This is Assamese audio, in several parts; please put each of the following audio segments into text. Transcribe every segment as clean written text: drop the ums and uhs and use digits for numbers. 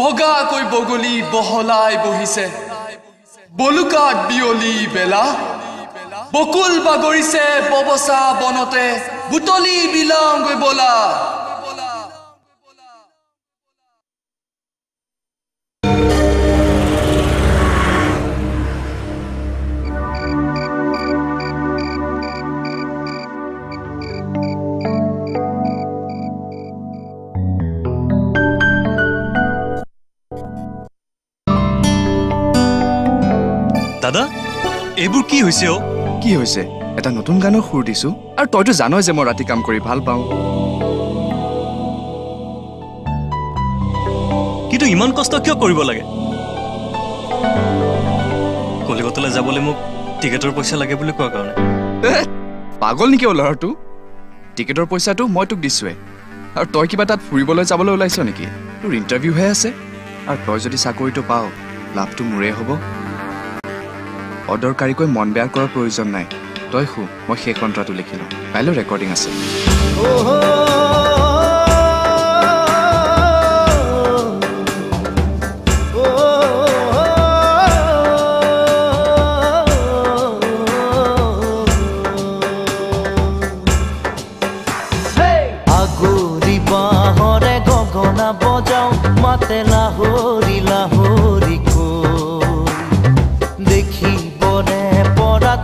বগা কই বগলি বহলাই বহিছে বলুকাত বিয়লি বেলা বকুল বাগৰিছে ববসা বনতে বুতলি বিলাংগৈ বলা দাদা এবুৰ কি হইছে ও কি হইছে এটা নতুন গানৰ সুৰ দিছো আৰু তই তো জানই যে মই ৰাতি কাম কৰি ভাল পাওঁ কিন্তু ইমান কষ্ট কিয় কৰিব লাগে কলিকতালৈ যাবলৈ মোক টিকেটৰ পইচা লাগে বুলি কোৱা কাৰণে পাগল নি কিয় লৰটো টিকেটৰ পইচাটো মই তোক দিছোৱে আৰু তই কিবা তাত ফুৰিবলৈ যাবলৈ ওলাইছ নেকি তোৰ ইন্টাৰভিউ হে আছে আৰু তই যদি চাকৰিটো পাও লাভটো মোৰে হ'ব Order Kariko Monbear Cor Provision Night. Toyhu, Mohe Contra to Likino. Palo recording us. Hey! Aguri Bahore Gogona Bojao, Matela Hori La Horiko. Deki.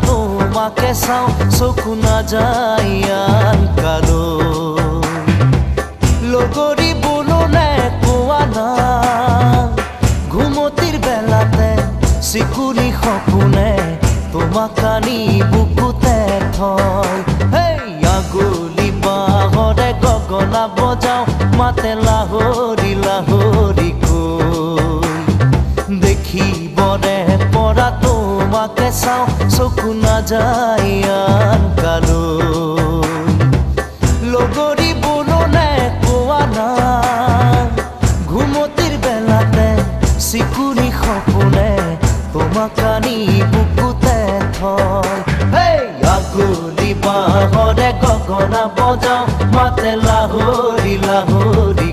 Tomake sao sokuna jaiyan kado logori bolo ne kuana ghumotir belate sikuni khopune tomakani bukute thoi hey aguli bahore gogona bojao mate lahori lahori koi dekhi bore pora Tomake sao sokuna jaiyan kalo logori bolo ne kuana ghumotir belate sikuni khopune tomakani bukute thoi hey aguli bahore gogona bojao mate lahori lahori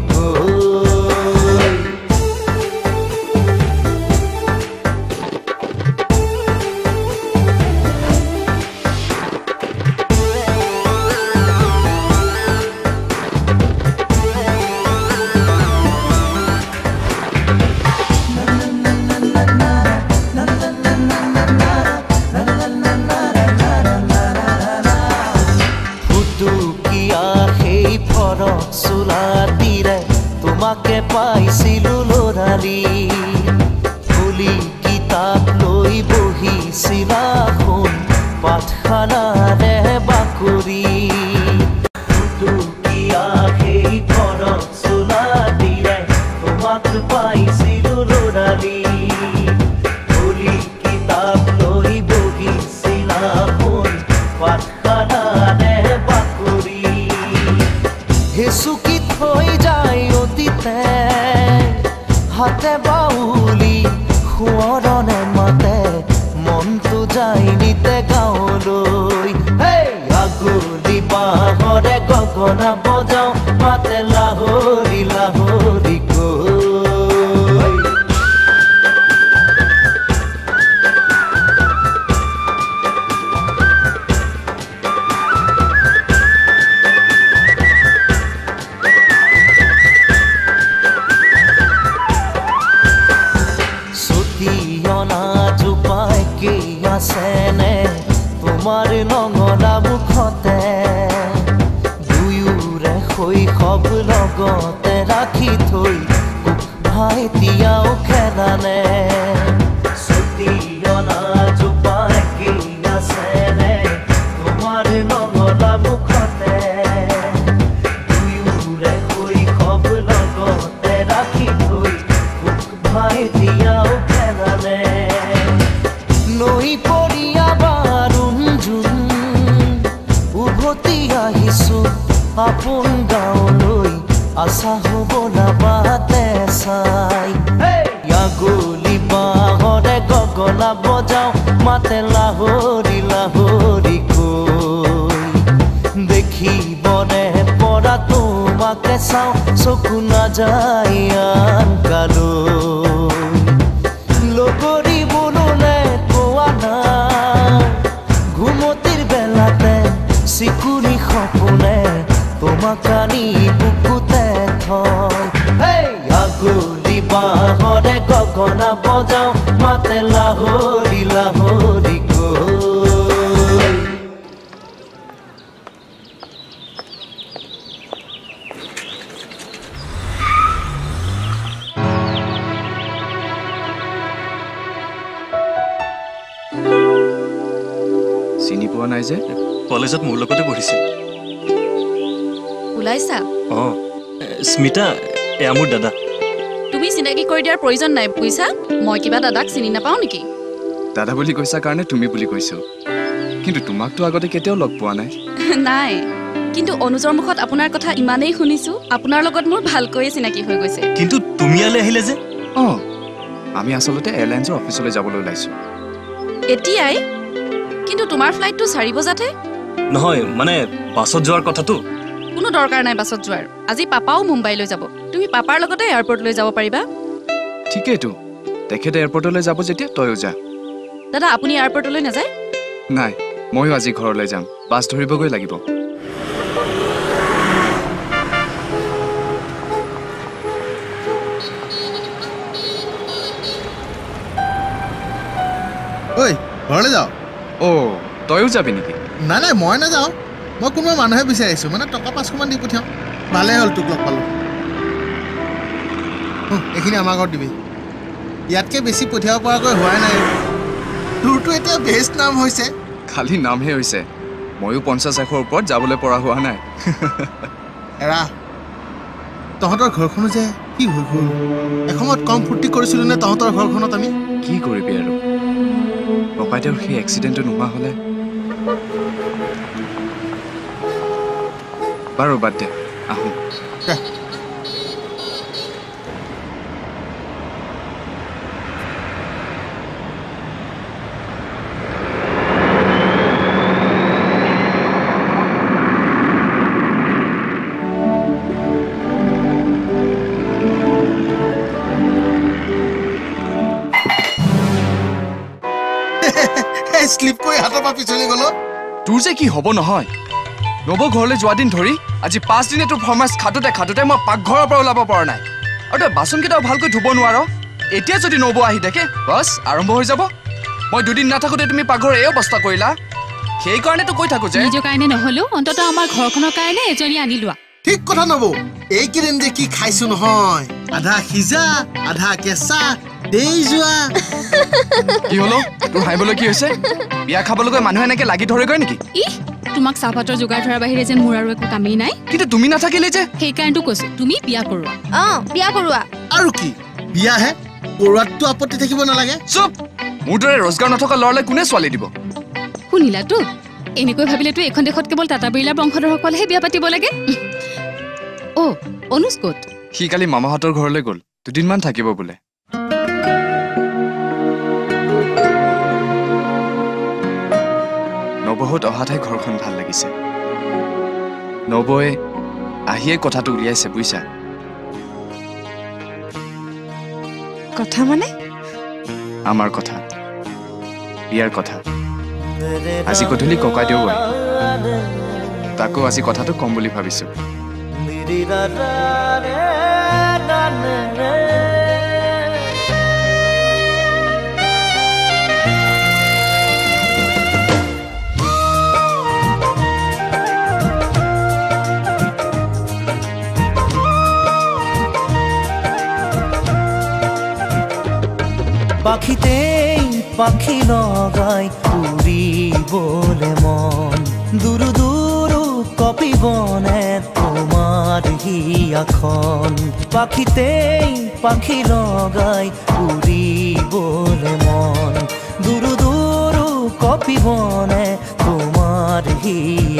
তোমাকে চাও চকু নাযায় আন কালৈ লগৰী বলনে কোৱা নাই ঘুমতিৰ বেলাতে চিকুৰি সপোনে তোমাক আনি বুকুতে থয় হেই আগুৰি বাহৰে গগনা বজাও মাতে লাহৰি লাহৰি College at Muloko de Boris. Ulaisa? Oh, Smita, Amudada. To be Sinaki corridor poison knife, Puisa, Mokiba ducks in a poundiki. Tada Bulicosa carnet to me Bulicoso. Kinto to Mark to Agoticato Lopone. Nay, Kinto Onuzormukot Apunakota Imane Hunisu, Apunarlogot Murbalco is in a Kihogose. Kinto Tumiale Hilese? Oh, Amia Solota Airlines officer is Abolo Laiso. Eti? কিন্তু তোমার ফ্লাইট তো 4 বজাতে নহয় মানে বাসত যোৱাৰ কথা তো কোনো দৰকাৰ নাই বাসত যোৱাৰ আজি পাপাও মুম্বাই লৈ যাব তুমি পাপাৰ লগতে এয়াৰপৰ্ট লৈ যাব পাৰিবা ঠিকই তো তেখেতে এয়াৰপৰ্ট লৈ যাব যেতিয়া তয়ো যা দাদা আপুনি এয়াৰপৰ্ট লৈ না যায় নাই মই আজি ঘৰলৈ যাম বাস ধৰিব গৈ লাগিব ঐ ঘৰলৈ যাও Oh, toyo jabi niki. Na na, moi na jao. Moi kunba manuhe bisarisu. Mane toka 500 man di pothiam. Bale hol tuk log palo. Ekhini amar ghor dibi. Yatke beshi pothiab pora koi hoy nai. Tour to eta best naam hoise. Khali naam he hoise. Moiu 50 lakhor upor jabole pora howa nai. Era. Tohotor ghor khonu je ki hoi hoi. Ekhomot kom futti korisilu ne tohotor ghor khonot ami ki koribi aru. By the way, accident on Mahole Barobate. Slip koi hator pa pichole golo tur je ki hobo nohoy nobo ghorle jwa din thori aji 5 dine tu performance khatote ma pak ghor par olaba par nai aru ta bason kita bhal koi dhubo nuaro etia jodi nobo ahi dekhe bas arambho hoi jabo moi dudin na thakote tumi pak ghor ei obostha koila sei karone tu koi thaku je nijo karone noholo ontoto amar ghor khonor karone ejori ani lua thik kotha nobo ei kiren de ki khaisu nohoy adha khija adha kesa দেইজুয়া কি হলো তোর হাইবল কি হইছে বিয়া খাবলক মানুহে নাকি লাগি ধরে গয় নাকি ই তোমাক সাপাটৰ জুগাৰ ধৰা বাহিৰে যেন মোৰ আৰু একো কামই নাই কিন্তু তুমি না থাকিলে যে সেই কাৰণটো কৈছে তুমি বিয়া কৰোৱা অ বিয়া কৰোৱা আৰু কি বিয়া হে কৰোৱাটো আপত্তি থাকিব না লাগে চুপ মুদৰে ৰজগাৰ নথকা লৰলে কোনে ছোৱালী দিব শুনিলা তো এনেকৈ ভাবিলে তো এখন দেখত কেৱল টাটা বিলা বংশধৰ সকলহে বিয়া পাতিব লাগে ও অনুস্কত কি কালি মামাহাতৰ ঘৰলৈ গল দুদিনমান থাকিব বলে বহুত অহাঠাই ঘৰখন ভাল লাগিছে নবয়ে আহিয়ে কথাটো উলিয়াইছে বুইছা কথা মানে আমাৰ কথা বিয়াৰ কথা আজি গধূলি ককা দেউ তাকো আজি কথাটো কম বুলি ভাবিছো Pakitei pakhi logai puri bole mon duru duru kopi bone tomar hi akhon Pakitei pakhi logai puri bole mon duru duru kopi bone tomar hi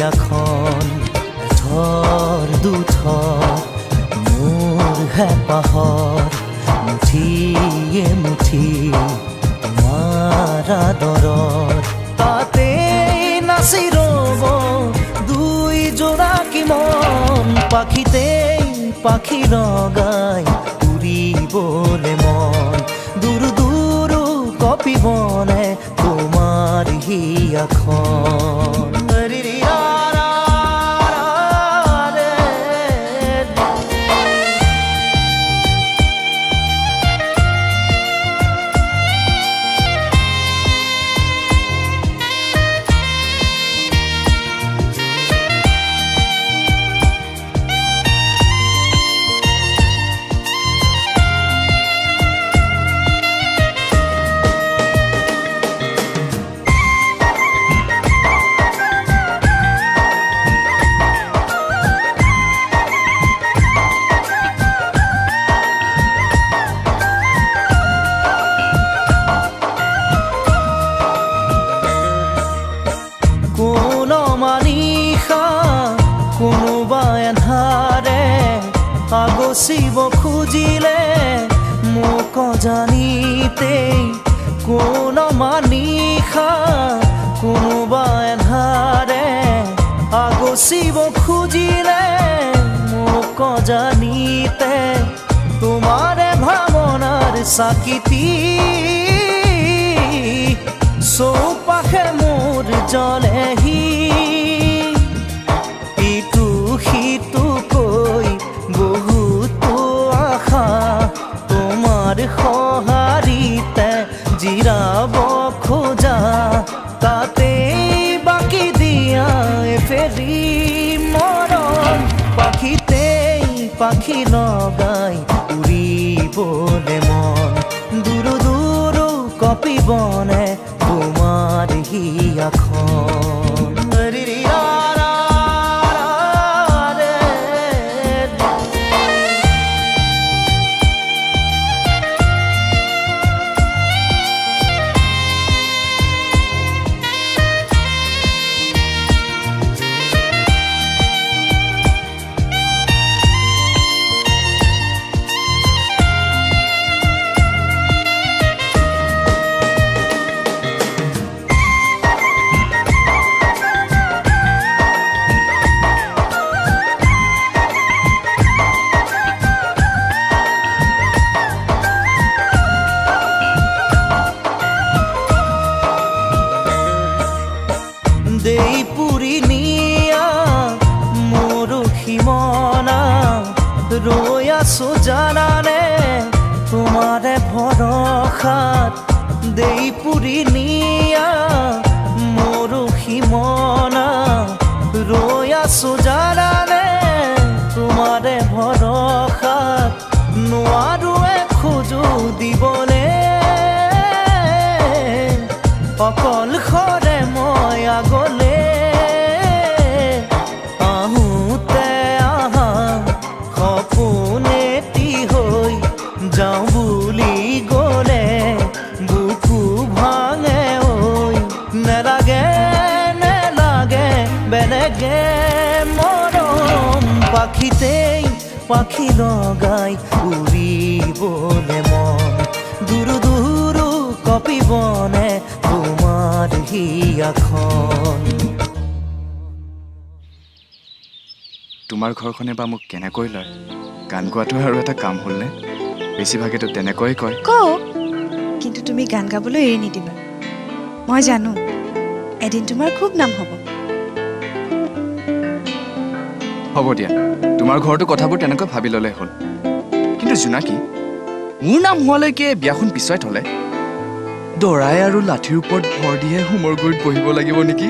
akhon Thor du thor mor hai pahar मुठिए मुठी तुम्हारा दरद ताते नासिरोबो दुई जोड़ा की मन पाखिते পাখি রগায় উড়ি বলে মন দূর দূর কপি বনে তোমার হিয়াখন আগসিব খুঁজিলে মোক জানিতে কোনোবা নিশা কোনোবা এন্ধাৰে আগসিব খুঁজিলে মোক জানিতে তোমাৰে ভাৱনাৰ চাকিতি চৌপাশে মোৰ জ্বলেহি ইটো সিটো কৈ তোমার সহারিতে জিরাব খোজা তাতে বাকি দিয়া ফেরি মরণ পাখিতে পাখি লগাই উড়িবলে মন দূর দূর কপিবনে তোমার হিয়াখন জানানে তোমারে ভরসাত দেই পুরি নিয়া মোৰো হিমনা ৰৈ আছো জানানে তোমাৰে ভৰসাত নোৱাৰো খোজো দিবনে অকলশৰে মই আগলে পাখিতেই পাখি লগাই উড়িবলে মন দূৰ দূৰ কপিবনে তোমাৰ হিয়াখন তোমাৰ ঘৰখনে বা মোক কেনেকৈ লয় গান গোৱাটো আৰু এটা কাম হ'লনে বেছিভাগেতো তেনেকৈ কয় কিন্তু তুমি গান গাবলৈ এৰি নিদিবা মই জানো এদিন তোমাৰ খুব নাম হ'ব হব দিয়া তোমাৰ ঘৰটো কথাবোৰ তেনেকৈ ভাবি ললে হ'ল কিন্তু জোনাকী মোৰ নাম হোৱালৈকে বিয়াখন পিছুৱাই থলে দৰাই আৰু লাঠিৰ ওপৰত ভৰ দিয়ে হোমৰ গুৰিত বহিব লাগিব নেকি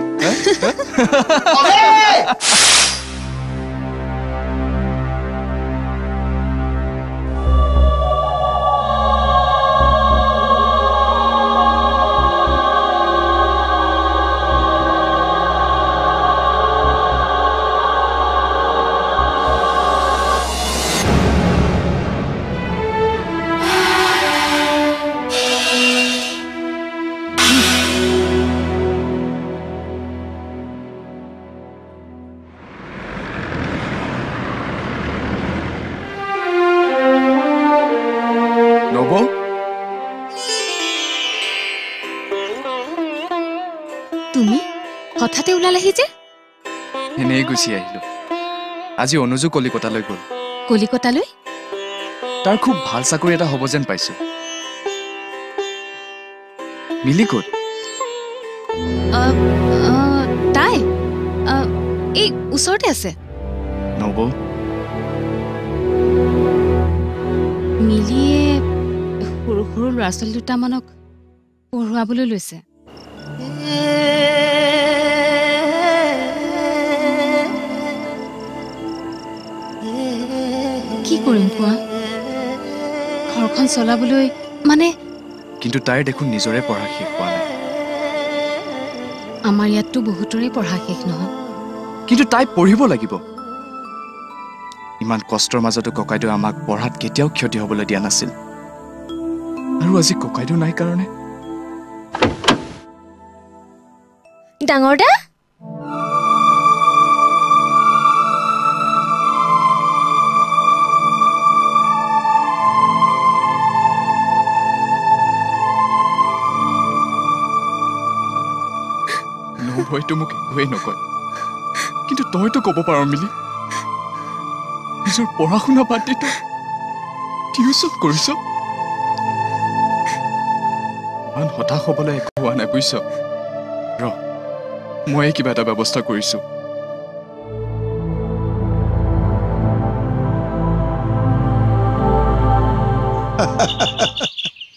আজি অনুজো কলিকতালৈ গ'ল কলিকতালৈ তার খুব ভাল চাকরি এটা হব যেন পাইছো মিলি কোট তাই এই উছৰতে আছে নব মিলিয়ে হুৰু হুৰু ৰাসল দুটা মানক পঢ়াবলৈ লৈছে কি কৰিম কোৱা ঘৰখন চলাবলৈ মানে কিন্তু তাই দেখুন নিজৰে পঢ়া শেষ হোৱা নাই আমাৰ ইয়াততো বহুতৰে পঢ়া শেষ নহয় কিন্তু তাই পঢ়িব লাগিব ইমান কষ্টৰ মাজতো ককাইটো আমাক পঢ়াত কেতিয়াও ক্ষতি হ'বলৈ দিয়া নাছিল আৰু আজি ককাইটো নাই কাৰণে ডাঙৰডা হয়তো মোক একোৱেই নকয় কিন্তু তইতো ক'ব পাৰ মিলি নিজৰ পঢ়া শুনা বাদ দি তই টিউচন কৰিছ ইমান হতাশ হ'বলৈ একো হোৱা নাই বুজিছ ৰ মই কিবা এটা ব্যৱস্থা কৰিছো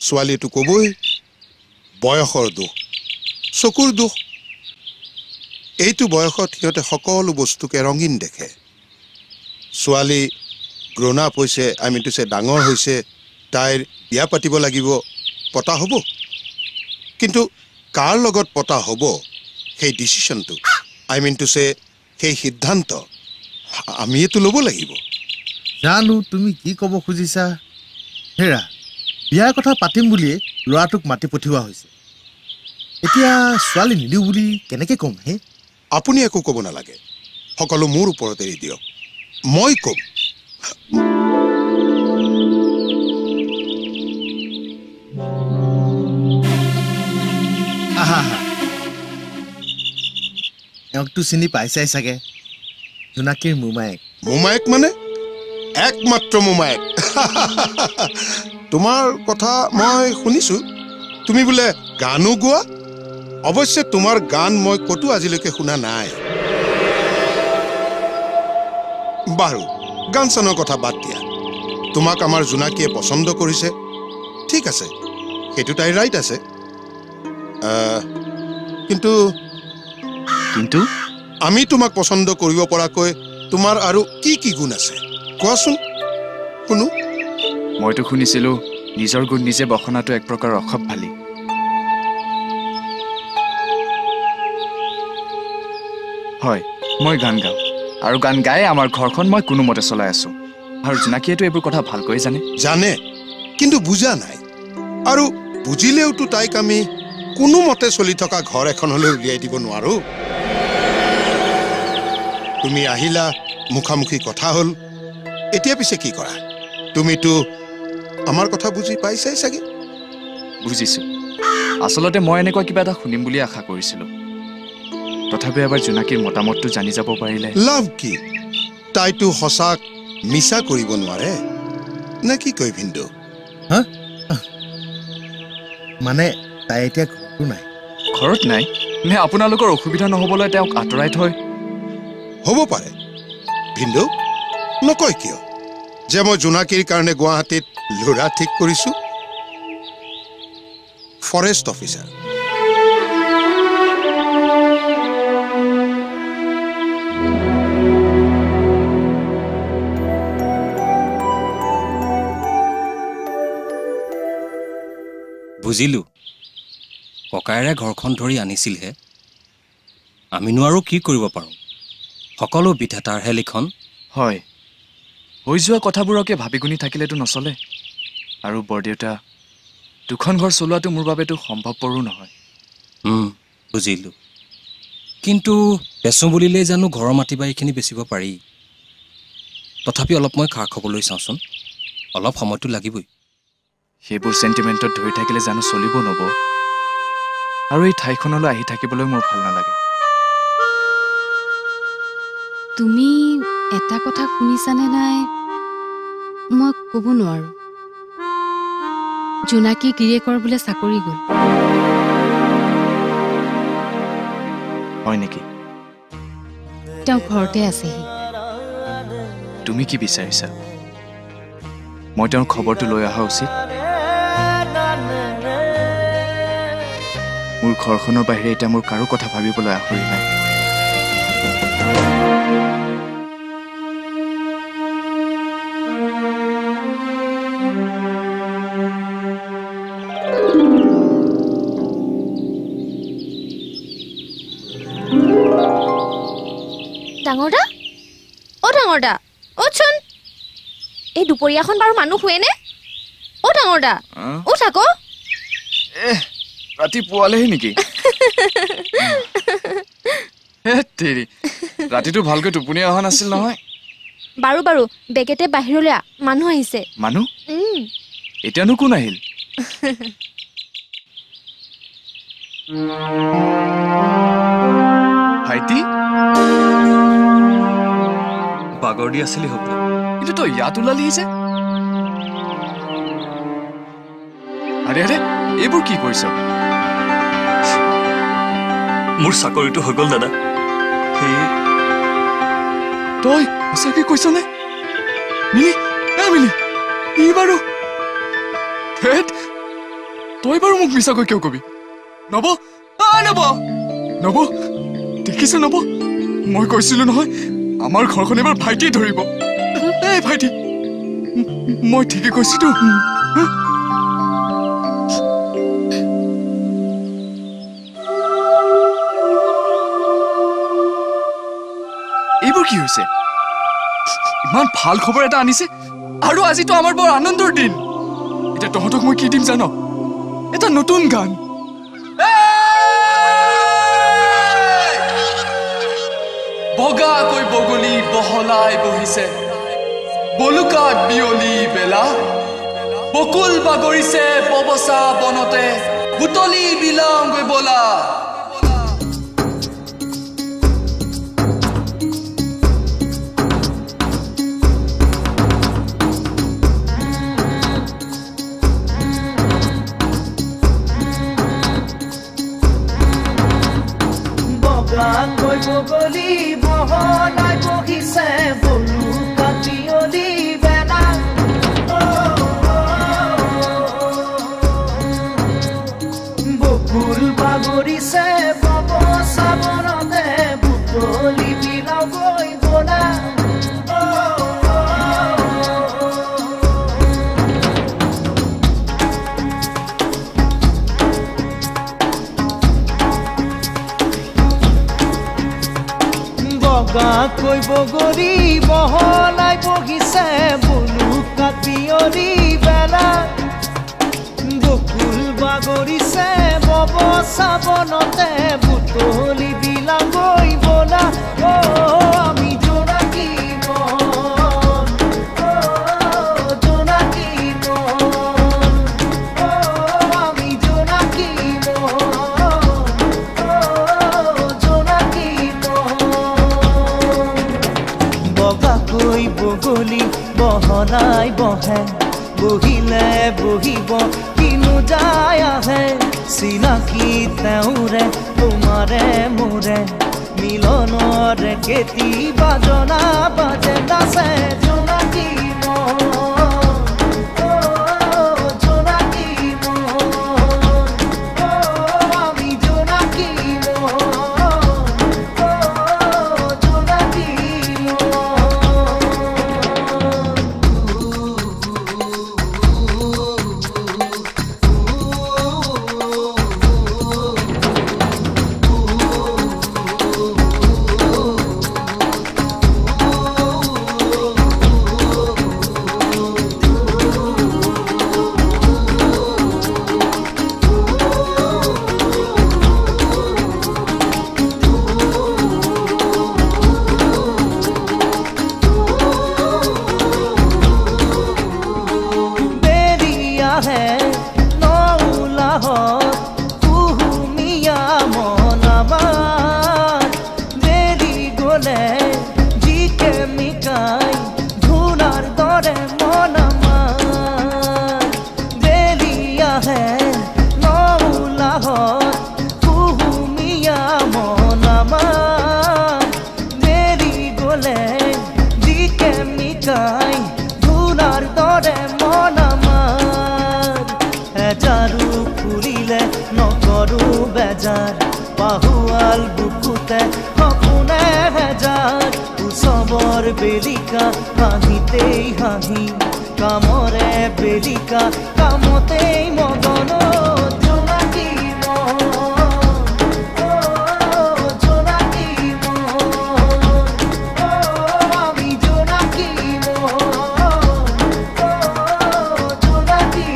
ছোৱালীটো ক'বই বয়সৰ দুখ চকুৰ দুখ এইটো বয়সত হিয়তে সকলো বস্তুকে ৰঙিন দেখে ছোৱালী গ্ৰোন আপ হৈছে আমিটোছে ডাঙৰ হৈছে তাইৰ বিয়া পাতিব লাগিব পতা হ'ব কিন্তু কাৰ লগত পতা হ'ব সেই ডিসিশনটো আমিটোছে সেই সিদ্ধান্ত আমিটো লব লাগিব জানো তুমি কি ক'ব খুজিছা হেৰা বিয়া কথা পাতিম বুলি লৰাটোক মাটি পঠিওৱা হৈছে এতিয়া ছোৱালী নিদিও বুলি কেনেকৈ কম হে আপুনি একো কব নালাগে সকলো মোৰ ওপৰত এৰি দিয়ক মই কম একটু চিনি পাইছাই চাগে জোনাকীৰ মোমায়েক মোমায়েক মানে একমাত্ৰ মোমায়েক তোমাৰ কথা মই শুনিছো তুমি বোলে গানো গোৱা অবশ্যই তোমাৰ গান মই কতো আজিলৈকে শুনা নাই বাৰু গান চানৰ কথা বাদ দিয়া তোমাক আমাৰ জোনাকীয়ে পছন্দ কৰিছে ঠিক আছে সেইটো তাই ৰাইট আছে কিন্তু কিন্তু আমি তোমাক পছন্দ কৰিব পৰাকৈ তোমাৰ আৰু কি কি গুণ আছে কোৱাচোন শুনো মইতো শুনিছিলো নিজৰ গুণ নিজে বখনাটো এক প্ৰকাৰ অখব ভালি হয় মই গান গাওঁ আৰু গান গাই আমাৰ ঘৰখন মই কোনোমতে চলাই আছো আৰু জোনাকীয়েতো এইবোৰ কথা ভালকৈ জানে জানে কিন্তু বুজা নাই আৰু বুজিলেওতো তাইক আমি কোনোমতে চলি থকা ঘৰ এখনলৈ উলিয়াই দিব নোৱাৰো তুমি আহিলা মুখামুখি কথা হ'ল এতিয়া পিছে কি কৰা তুমিতো আমাৰ কথা বুজি পাইছাই চাগে বুজিছো আচলতে মই এনেকুৱা কিবা এটা শুনিম বুলি আশা কৰিছিলো তথাপি আবাৰ জোনাকীৰ মতামতটো জানি যাব পাৰিলে লাভ কি তাইটো হসাক মিছা কৰিব নোৱাৰে না কি কই ভিন্দু হ মানে তাই এতিয়া ঘৰটো নাই ঘৰত নাই নে আপোনালোকৰ অসুবিধা নহবলৈ তেওঁক আতৰাই থৈ হ'ব পাৰে ভিন্দু নকয় কিয় যে মই জোনাকীৰ কাৰণে গুৱাহাটীত লৰা ঠিক কৰিছো ফৰেষ্ট অফিচাৰ বুজিলো ককায়েৰে ঘৰখন ধৰি আনিছিলহে আমিনো আৰু কি কৰিব পাৰোঁ সকলো বিধাতাৰহে লিখন হয় হৈ যোৱা কথাবোৰকে ভাবি গুণি থাকিলেতো নচলে আৰু বৰদেউতা দুখন ঘৰ চলোৱাটো মোৰ বাবেতো সম্ভৱপৰো নহয় বুজিলো কিন্তু বেচোঁ বুলিলেই জানো ঘৰৰ মাটি বাৰীখিনি বেচিব পাৰি তথাপি অলপ মই খা খবলৈ চাওঁচোন অলপ সময়টো লাগিবই সেইবোৰ চেণ্টিমেণ্টত ধৰি থাকিলে জানো চলিব নব আৰু এই ঠাইখনলৈ আহি থাকিবলৈ মোৰ ভাল নালাগে তুমি এটা কথা শুনিছানে নাই মই কব নোৱাৰো। জোনাকী গিৰিয়েকৰ বোলে চাকৰি গ'ল। হয় নেকি? তেওঁ ঘৰতে আছেহি। তুমি কি বিচাৰিছা? মই তেওঁৰ খবৰটো লৈ অহা উচিত। মোৰ ঘৰখনৰ বাহিৰে এতিয়া মোৰ কাৰো কথা ভাবিবলৈ আহৰি নাই। ডাঙৰদা, অ' ডাঙৰদা, অ'চোন। এই দুপৰীয়াখন বাৰু মানুহ শুৱেনে? অ' ডাঙৰদা, অ' থাক। ৰাতি পোৱালেহি নেকি? ৰাতিটো ভালকৈ টোপনি অহা নাছিল নহয়। বাৰু বাৰু বেগেতে বাহিৰলৈ মানুহ আহিছে। মানুহ? এতিয়ানো কোন আহিল? ভাইটি বাগৰ দি আছিলি হবলা, কিন্তু তই ইয়াত ওলালি যে। আৰে আৰে এইবোৰ কি কৰিছ? মোৰ চাকৰিটো হৈ গ'ল দাদা। তই সঁচাকৈ কৈছ নে? মিলি, এ মিলি, ই বাৰু তই বাৰু মোক মিছাকৈ কিয় কবি? নব, নব, নব, দেখিছ নব, মই কৈছিলো নহয় আমাৰ ঘৰখন এবাৰ ভাইটি ধৰিব। এই ভাইটি, মই ঠিকে কৈছিলো। এইবোৰ কি হৈছে? ইমান ভাল খবৰ এটা আনিছে, আৰু আজিতো আমাৰ বৰ আনন্দৰ দিন। এতিয়া তহঁতক মই কি দিম জান? এটা নতুন গান। বগাকৈ বগলী বহলাই বহিছে, বলুকাত বিয়লি বেলা, বকুল বাগৰিছে ববচা বনতে, বুটলি বিলাংগৈ বলা। বগাকৈ বগলী বহলাই বহিছে, বলুকাত বিয়লি বেলা, বকুল বাগৰিছে ববচা বনতে, বুটলি বিলাংগৈ বলা। বগাকৈ বগলী বহলাই বহিছে, বলুকাত বিয়লি বেলা, বকুল বাগৰিছে ববচা বনতে, বুটলি বিলাংগৈ বলা। আমি জোনাকী মন, জোনাকী মন, আমি জোনাকী মন। বগাকৈ বগলী বহলাই বহে, বহিলে বহিব কিনো যায় আহে, চিনাকি তেওঁৰে তোমাৰে মোৰে, মিলনৰে কেতি বাজনা বাজে নাচে। জোনাকী মন, কামর বেলিকা হাঁহিতেই হাঁহি কামরে বেলিকা কামতেই মগন জোনাকি মন জোনাকি মন আমি জোনাকি মন জোনাকি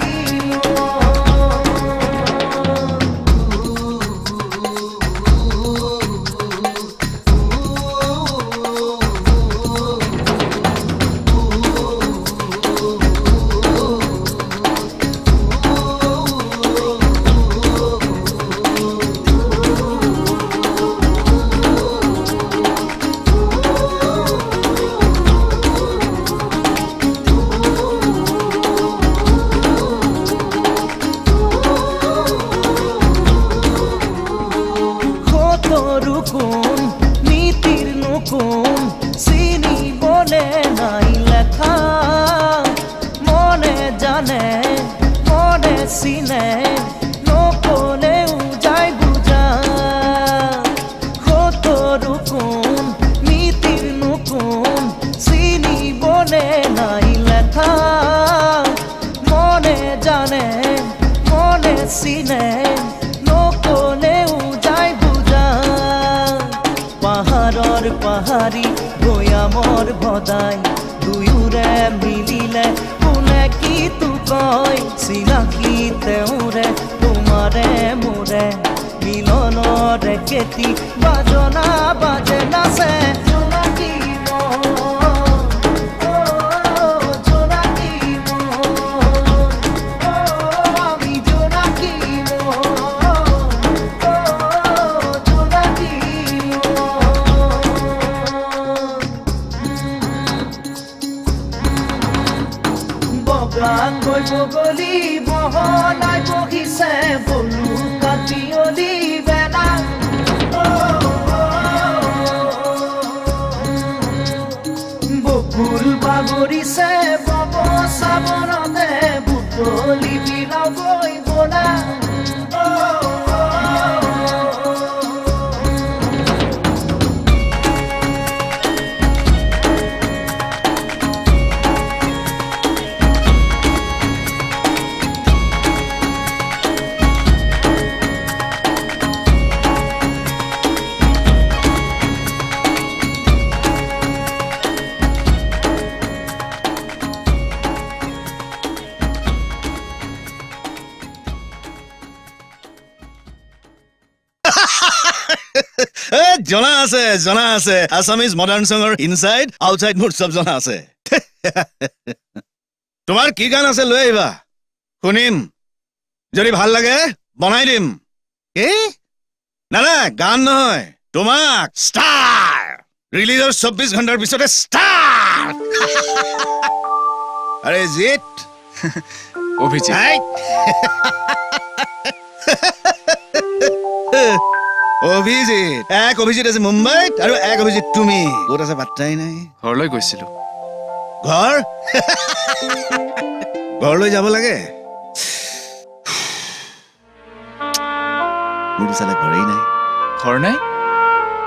মন নীতির নকুন চিনি বলে নাই লেখা মনে জানে মনে চিনে নকলেও যায় বুঝা কতরুকুন নীতির নকুন চিনি বলে নাই লেখা মনে জানে মনে চিনে পাহাড়ি গোয়ামর ভদাই দুয়োরে মিলিলে কোনে কি তু কয় চিনাকি তেওঁরে তোমারে মোরে মিলনরে কেতি বাজনা বাজে নাচে জোনাকি গৈ বগলি বহলাই বহিছে বলু কাটিয়লি বেলা বকুল বাগৰিছে বব চাবনতে বুটলি বিলও গৈ বলা জনা আছে জনা আছে আসামিজ মডার্ন সঙৰ ইনসাইড আউটসাইড মোৰ সব জনা আছে। তোমাৰ কি গান আছে লৈ আহিবা, শুনিম, যদি ভাল লাগে বনাই দিম। কি না না গান নহয়, তোমাক স্টার ৰিলিজৰ 24 ঘণ্টাৰ পিছতে স্টাৰ। আৰে জিত অভিজিত অভিজিত, এক অভিজিত আছে মুম্বাইত আৰু এক অভিজিত তুমি ক'ত আছে পাত্তাই নাই। ঘৰলৈ গৈছিলো। ঘৰ ঘৰলৈ যাব লাগে, মোৰ চালা ঘৰেই নাই। ঘৰ নাই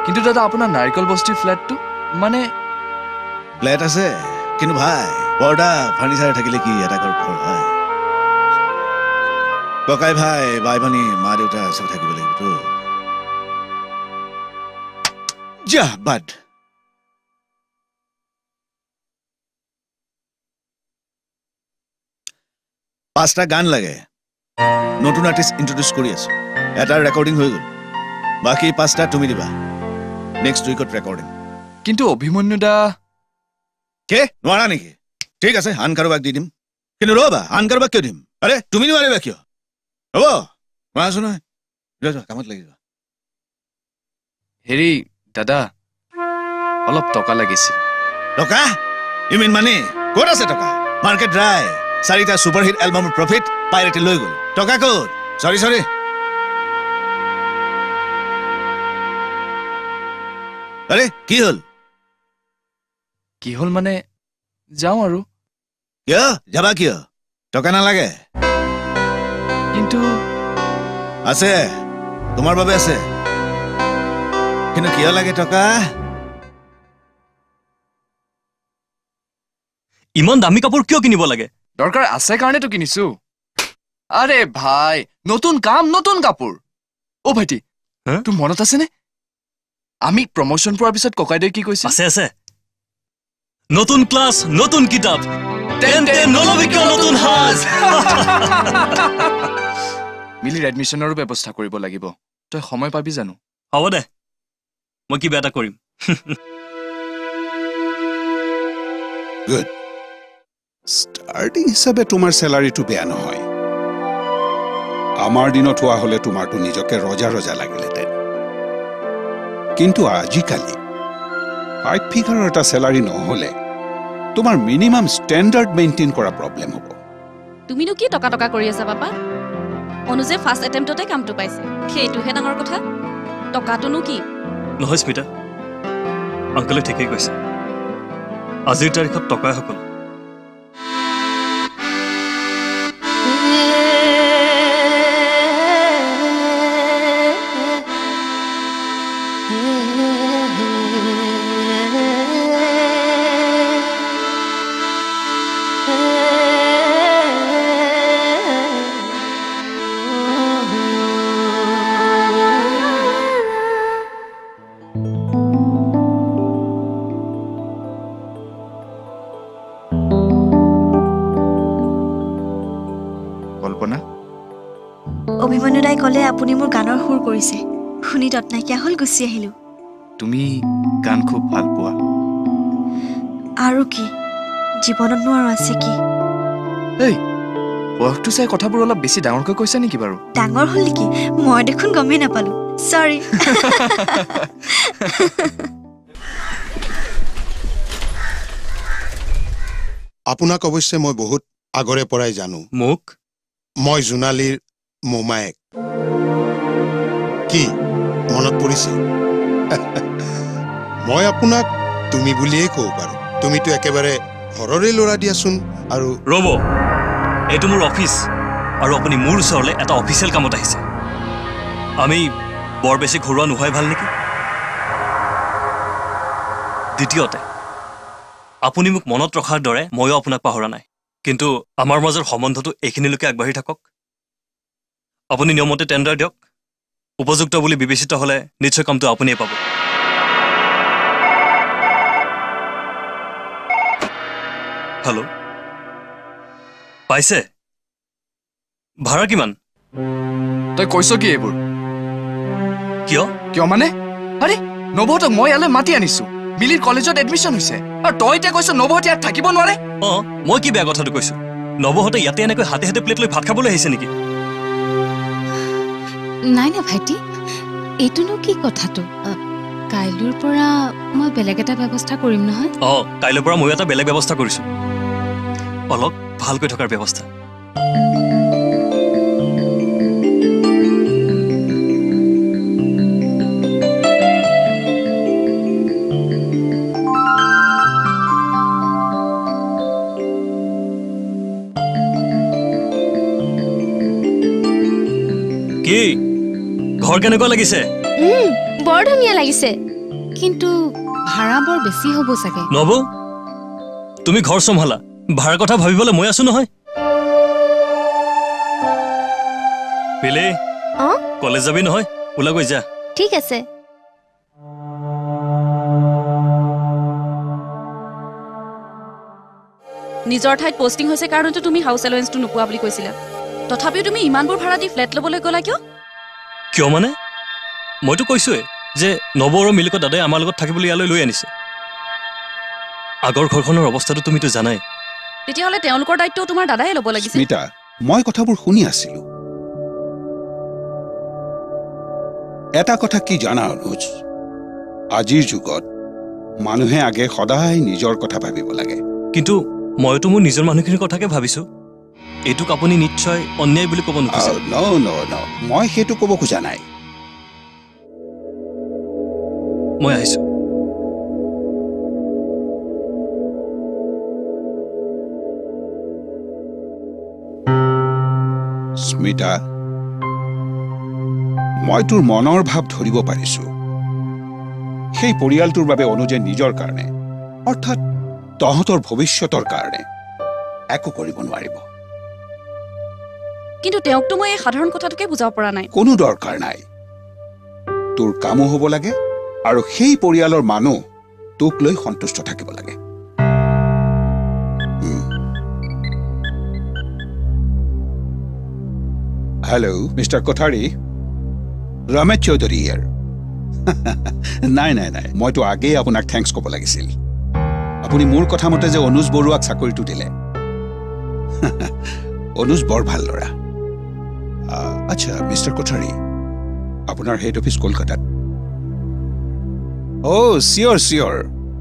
কিন্তু দাদা আপোনাৰ নাৰিকল বস্তি ফ্লেটটো মানে ফ্লেট আছে কিন্তু ভাই বৰ্ডা ফাৰ্নিচাৰ থাকিলে কি এটা ঘৰ হয়। ককাই ভাই ভাই ভনী মা দেউতা চব থাকিব লাগিবতো। যা বাদ, পাঁচটা গান লাগে, নতুন আর্টিস্ট ইন্ট্রোডিউস কৰি আছো, এটা রেকর্ডিং হৈ গ'ল, বাকি পাঁচটা তুমি দিবা, নেক্সট উইকত রেকর্ডিং। কিন্তু অভিমন্যু দা কে নোৱাৰা নেকি? ঠিক আছে আন কাৰোবাক দি দিম, কিন্তু ৰবা আন কাৰোবাক কিয় দিম? আৰে তুমি নোৱাৰিবা কিয়? হ'ব কোৱাচোন, কামত লাগি যোৱা। হেৰি দাদা অলপ টকা লাগিছিল। টকা ইউ মিন মানে? ক'ত আছে টকা? মার্কেট ড্রাই, চাৰিটা সুপাৰ হিট এলবামৰ প্ৰফিট পাইৰেটে লৈ গ'ল। টকা ক'ত? সৰি সৰি আৰে কি হল? কি হল মানে যাওঁ আৰু। কিয় যাবা কিয়? টকা নালাগে কিন্তু আছে, তোমাৰ বাবে আছে। किनु किया लागे टका इमन दामी कपूर क्यों किनिबो लागे দরকার আছে কারণে তো কিনিছো আরে ভাই নতুন কাম নতুন কাপড় ও ভাইটি তুমি মনত আছে নে আমি প্রমোশন পর বিছত ককাইদে কি কইছি আছে আছে নতুন ক্লাস নতুন কিতাব তেনতে নলবিক নতুন হাজ মিলি এডমিশনৰ ব্যৱস্থা কৰিব লাগিব তই সময় পাবি জানো হ'ব দে মই কি বেটা কৰিম গুড starting হিসাবে তোমাৰ স্যালাৰি টু বেয়ানো হয় আমাৰ দিনত হোৱা হলে তোমাৰ তো নিজকে ৰজা ৰজা লাগিলেতে কিন্তু আজি কালি আই ফিগাৰৰ এটা স্যালাৰি নহলে তোমাৰ মিনিমাম স্ট্যান্ডাৰ্ড মেইনটেইন কৰা প্ৰবলেম হ'ব তুমি নো কি টকা টকা কৰি আছা বাবা অনুজে ফাৰ্স্ট এটেম্পটতে কামটো পাইছে সেইটো হে ডাঙৰ কথা টকাটো নো কি নহয় স্মিতা আঙ্কলে ঠিকই কৈছে আজিৰ তাৰিখত টকা হকল আপুনি মোৰ গানৰ হুৰ কৰিছে শুনি দতনাই কি হল গুছি আহিলো তুমি গান খুব ভাল পোৱা আৰু কি জীৱনত নোৱাৰ আছে কি এই ওহটো চাই কথাবোৰ অলপ বেছি ডাঙৰকৈ কৈছা নেকি বাৰু ডাঙৰ হল কি মই দেখোন গমে না পালো সৰি আপোনাক অৱশ্যে মই বহুত আগৰে পৰাই জানো মোক মই জুনালীৰ মোমায়েক কি মনত পৰিছে মই আপোনাক তুমি বুলিয়ে কও পাৰো তুমি তো একেবাৰে ঘৰৰে লৰা দিয়াছুন আৰু ৰব এটো মোৰ অফিস আৰু আপুনি মোৰ ওচৰলৈ এটা অফিচিয়াল কামত আহিছে আমি বৰ বেছি ঘৰুৱা নহয় ভাল নেকি দ্বিতীয়তে আপুনি মোক মনত ৰখাৰ দৰে মইও আপোনাক পাহৰা নাই কিন্তু আমাৰ মাজৰ সম্বন্ধটো এখিনিলৈকে আগবাঢ়ি থাকক আপুনি নিয়মতে টেন্ডাৰ দিয়ক উপযুক্ত বুলি বিবেচিত হলে নিশ্চয় কামটো আপুনিয়ে পাব হ্যালো পাইছে ভাড়া কিমান তুই কইছ কি এবোৰ কিয় কিয় মানে আৰে নবহতক মই আলে মাটি আনিছো মিলিৰ কলেজত এডমিশন হৈছে আৰু তই তে কইছ নবহত ইয়াত থাকিব নোৱাৰে অ মই কি বেয়া কথাটো কৈছো নবহতে ইয়াতে এনেকৈ হাতে হাতে প্লেট লৈ ভাত খাবলৈ আহিছে নেকি নাই না ভাইটি এটুনো কি কথাটো কাইলৰ পৰা মই বেলেগ এটা ব্যৱস্থা কৰিম নহয় অ কাইলৰ পৰা মই এটা বেলেগ ব্যৱস্থা কৰিছো অলক ভালকৈ ঠকাৰ ব্যৱস্থা কি ঘর কেন লাগিছে বড় ধুনিয়া লাগিছে কিন্তু ভাড়া বড় বেশি হব সাকে নব তুমি ঘর সম্ভালা ভাড়া কথা ভাবিবলে মই আছো নহয় পেলে কলেজ যাবি নহয় ওলা গৈ যা ঠিক আছে নিজৰ ঠাইত পোস্টিং হৈছে কাৰণটো তুমি হাউস এলাউন্সটো নোপোৱা বুলি কৈছিলা তথাপিও তুমি ইমানবোৰ ভাড়া দি ফ্ল্যাট লবলৈ গলা কিয় কিয় মানে মই তো কৈছোয়ে যে নবৰ মিলক দাদাই আমাৰ লগত থাকিবলৈ ইয়ালৈ লৈ আনিছে আগৰ ঘৰখনৰ অৱস্থাটো তুমি তো জানাই তেতিয়া হলে তেওঁলোকৰ দায়িত্ব তোমাৰ দাদাই ল'ব লাগিছিল মিতা মই কথাবোৰ শুনি আছিলো এটা কথা কি জানা অনুজ আজিৰ যুগত মানুহে আগে সদায় নিজৰ কথা ভাবিব লাগে কিন্তু মই তো মোৰ নিজৰ মানুহখিনিৰ কথাকে ভাবিছো এটুক আপুনি নিশ্চয় অন্যায় বুলি কব নোৱাৰিছে নো নো নো মই হেতু কব খোজা নাই মই আহিছো স্মিতা মই তোৰ মনৰ ভাৱ ধৰিব পাৰিছো সেই পৰিয়ালটোৰ বাবে অনুজে নিজৰ কাৰণে অৰ্থাৎ তহঁতৰ ভৱিষ্যতৰ কাৰণে একো কৰিব নোৱাৰিব। কিন্তু তেওঁকটো মই এই সাধাৰণ কথাটোকে বুজাব পৰা নাই। কোনো দৰকাৰ নাই, তোৰ কামো হ'ব লাগে আৰু সেই পৰিয়ালৰ মানুহ তোক লৈ সন্তুষ্ট থাকিব লাগে। হ্যালো মিস্টাৰ কোঠাৰী, ৰমেশ চৌধুৰী ইয়াৰ। নাই নাই নাই, মইতো আগেই আপোনাক থ্যাংকস ক'ব লাগিছিল। আপুনি মোৰ কথা মতে যে অনুজ বৰুৱাক চাকৰিটো দিলে। অনুজ বৰ ভাল ল'ৰা। আচ্ছা মিস্টাৰ কোঠাৰী, আপোনাৰ হেড অফিচ কলকাতাত? Oh' sure sure,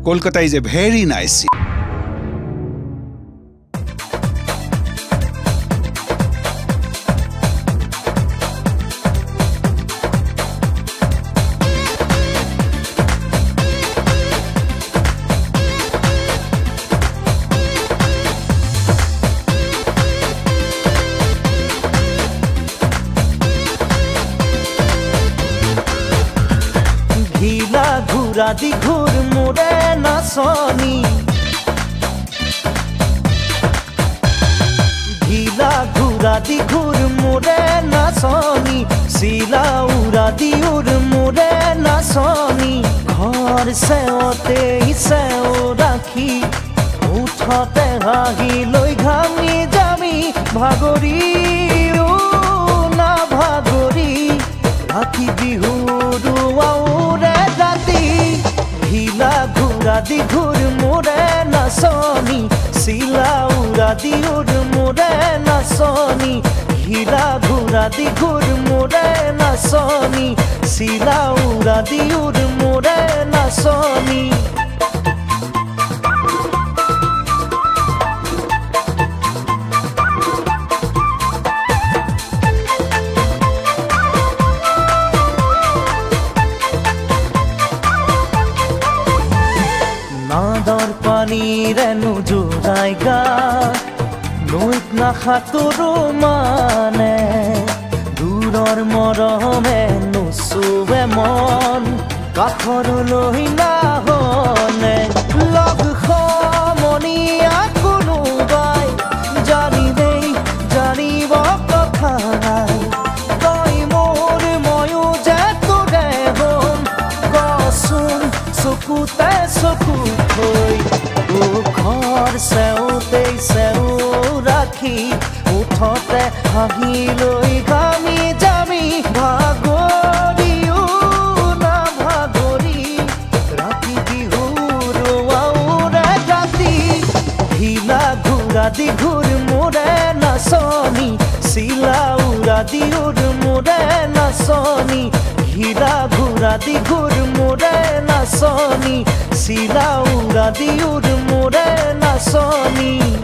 Kolkata is a very nice. राधी घूर मुरे ना सोनी ढीला घुराधी घूर मुरे ना सोनी सीला उराधी उर मुरे ना सोनी घर से ओते ही से ओ राखी उठते हाही लोई घामी जामी भागोरी ओ ना भागोरी राखी बिहुरु राधी घुर मोरे ना सोनी सीला उराधी उर मोरे ना सोनी हीरा घुराधी घुर मोरे ना सोनी सीला उराधी उर मोरे ना सोनी। রেনু জোড়াই গা নৈত নাখাতোৰো মানে দূৰৰ মৰমে নুচুৱে মন কাষৰলৈ নাহনে লগ সমনীয়া কোনোবাই জানিলেই জানিব কথা নাই তই মোৰ ময়ো যে তোৰে হম কচোন চকুতে চকু থৈ घर सेवते सेव राखी उठते हाही लई घामी जामी भागोरी ना भागोरी राखी बिहुर वाउरे राती ढीला घुराधी घुर मोरे ना सोनी सीला उराधी उर मोरे ना सोनी हीरा घुराधी घुर मोरे ना सोनी सीला उराधी उर मोरे ना सोनी। कुन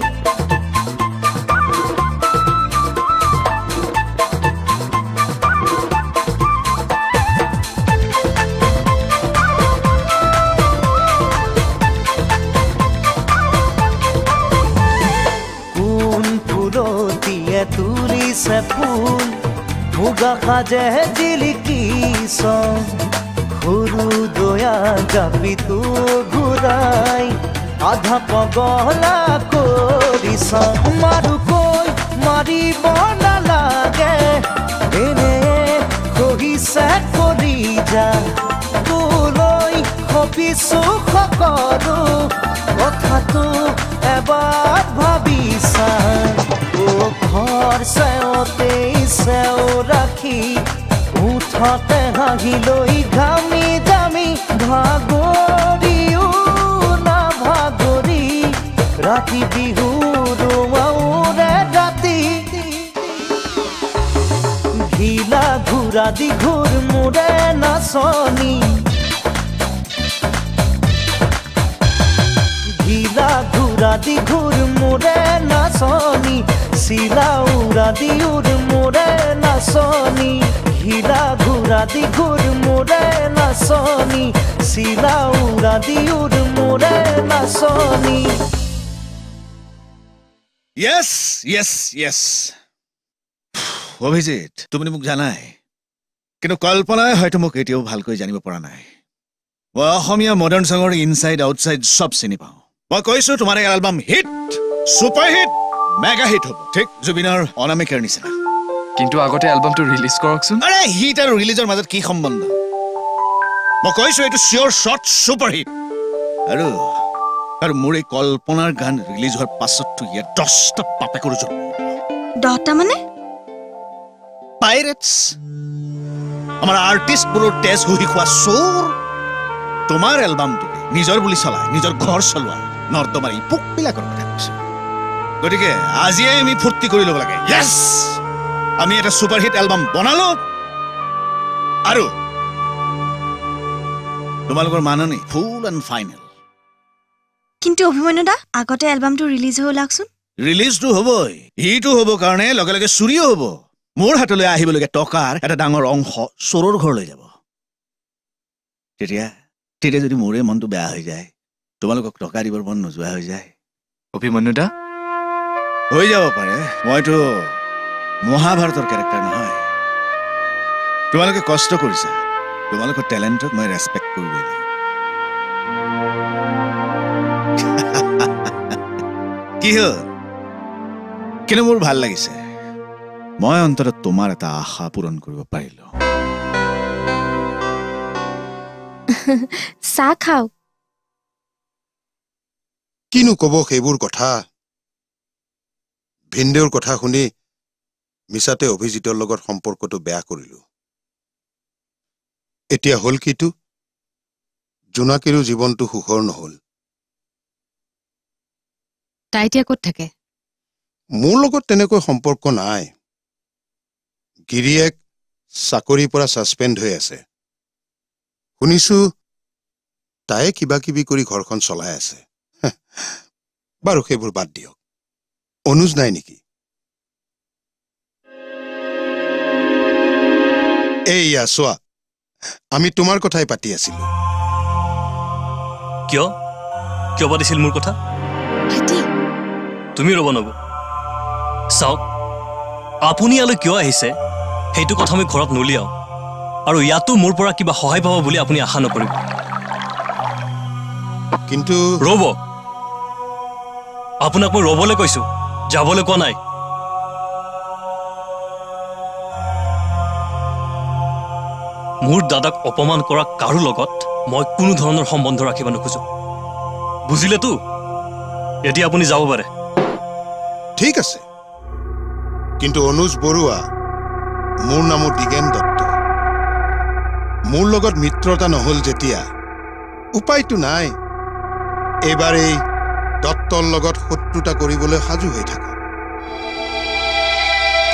फुलतिये तुरी से फूल मुगा खाजे जिलकी সৰু দয়া যাবি তো ঘূৰাই আধা পগলা কৰিছ মাৰো কৈ মাৰিব নালাগে এনে কহিছে কৰি যা তোলৈ খপিছো সকলো কথাটো এবাৰ ভাবিছা ও ঘৰ চেওঁতে চেও ৰাখি উঠতে হাঁহি লৈ ঘামি জামি ভাগৰি ও না ভাগৰি ৰাতি বিহুৰ আউৰে ৰাতি ঢিলা ঘুৰাধি ঘুৰ মোৰে না সোনি ঢিলা ঘুৰাধি ঘুৰ মোৰে না সোনি চিলা উৰাধি উৰ মোৰে না সোনি हीरा घुराधी घुर मोरे ना सोनी सीला उराधी उर मोरे ना सोनी। यस यस यस অভিজিত, তুমি মোক জানাই কিন্তু কল্পনাই হয়তো মোক এতিয়াও ভালকৈ জানিব পৰা নাই। Wahomia modern songori inside outside sub cinema. Wakoisu to my album hit, super hit, mega hit. Take Zubinar on a maker nisana. Kinto Agote album to release Corkson. A hit and release or mother key humbunda. Wakoisu to sure shot super hit. Hello, her Muri call Ponar gun release her passat to your dust of Papakuruzo. Daughter Pirates. Our artist Buru Tess who he was sore. তোমার অ্যালবাম তুমি নিজৰ বুলি চলাই নিজৰ ঘৰ চলৱা নৰ তোমাৰ ইপুক পিলা কৰা আছে গটিকে আজি আমি ফুৰ্তি কৰি লব লাগে ইয়েস আমি এটা সুপাৰ হিট অ্যালবাম বনালো আৰু তোমালোকৰ মাননি ফুল এন্ড ফাইনাল কিন্তু অভিমন্যুদা আগতে অ্যালবামটো ৰিলিজ হৈ লাগছুন ৰিলিজ তো হ'বই হিট হ'ব কাৰণে লগে লগে চুৰি হ'ব মোৰ হাতলৈ আহিবলৈকে টকাৰ এটা ডাঙৰ অংশ সৰৰ ঘৰ লৈ যাব তেতিয়া তেৰে যদি মোৰে মন তো বেয়া হৈ যায় তোমালোকক টকা দিবৰ মন নোজোৱা হৈ যায় অভিমন্যুদা হৈ যাব পাৰে মই তো মহাভাৰতৰ ক্যাৰেক্টাৰ নহয় তোমালোকে কষ্ট কৰিছে তোমালোকৰ ট্যালেন্টক মই ৰেসপেক্ট কৰিব লাগে কি হ'ল কেনে মোৰ ভাল লাগিছে মই অন্তৰত তোমাৰ এটা আশা পূৰণ কৰিব পাৰিলো Sa khao. Kinu kobo khebur kotha. Bhindeur kotha khuni. Misate obhijitor logor somporkoto beya korilu. Etia hol kitu. Junakiru jibontu sukhor nohol. Tai etia kot thake. Mur logot tenekoi somporko nai. Giriek sakori pora suspend hoi ase. শুনিছো তাই কিবা কিবি কৰি ঘৰখন চলাই আছে বাৰু কেবল বাদ দিওক অনুজ নাই নেকি এইয়া সোয়া আমি তোমাৰ কথাই পাতি আছিল কিয় কিয় বলিছিল মোৰ কথা আতি তুমি ৰব নব চাওক আপুনি আলৈ কিয় আহিছে হেতু কথা মই ঘৰত নলিয়াও আৰু ইয়াতো মোৰ পৰা কিবা সহায় পাব বুলি আপুনি আশা নকৰিব কিন্তু ৰব আপোনাক মই ৰবলে কৈছো যাবলে কোৱা নাই মোৰ দাদাক অপমান কৰা কাৰো লগত মই কোনো ধৰণৰ সম্বন্ধ ৰাখিব নোখোজো বুজিলে তো যদি আপুনি যাব পাৰে ঠিক আছে কিন্তু অনুজ বৰুৱা মোৰ নাম দিগেন দত্ত মোৰ লগত মিত্ৰতা নহল যেতিয়া উপায়টো নাই এবাৰে দত্তৰ লগত শত্ৰুতা কৰিবলৈ সাজু হৈ থাকা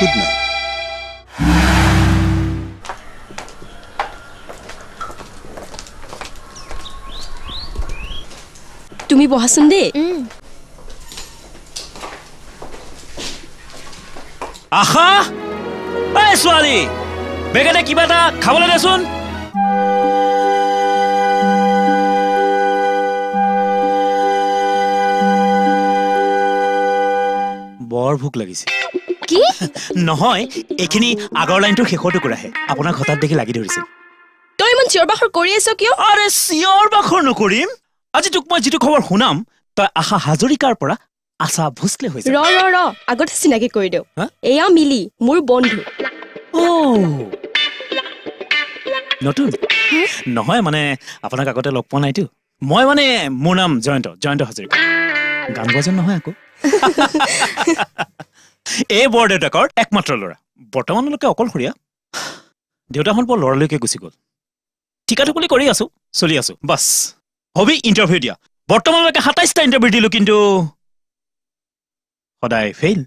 গুড নাইট তুমি বহাসুন দে আহা এই ছোৱালী বেগেনে কিবা এটা খাবলৈ দেচোন বৰ ভুক লাগিছে কি নহয় এখিনি আগৰ লাইনটো শেষটো কৰাহে আপোনাক হঠাৎ দেখি লাগি ধৰিছিল তই মন চিৰবাখৰ কৰি আছ কিয় আৰে চিৰবাখৰ নকৰিম আজি তোক মই যেটো খবৰ শুনাম তই আহা হাজৰিকাৰ পৰা আশা ভুসলে হৈছে ৰ ৰ ৰ আগত চিনাকি কৰি দেও এয়া মিলি মোৰ বন্ধু ও নটু নহয় মানে আপোনাক আগতে লগ পোৱা নাই তো মই মানে মোৰ নাম জয়ন্ত হাজৰিকা গান বজন নহয় আকো A board at a card, Ekmatrolora. Bottom look all Korea. Dutahon for Lorlike Gusigol. Tikatuli Koreasu, Soliasu, Bus. Hobby intervidia. Bottom like a Hatasta interview look into what I fail.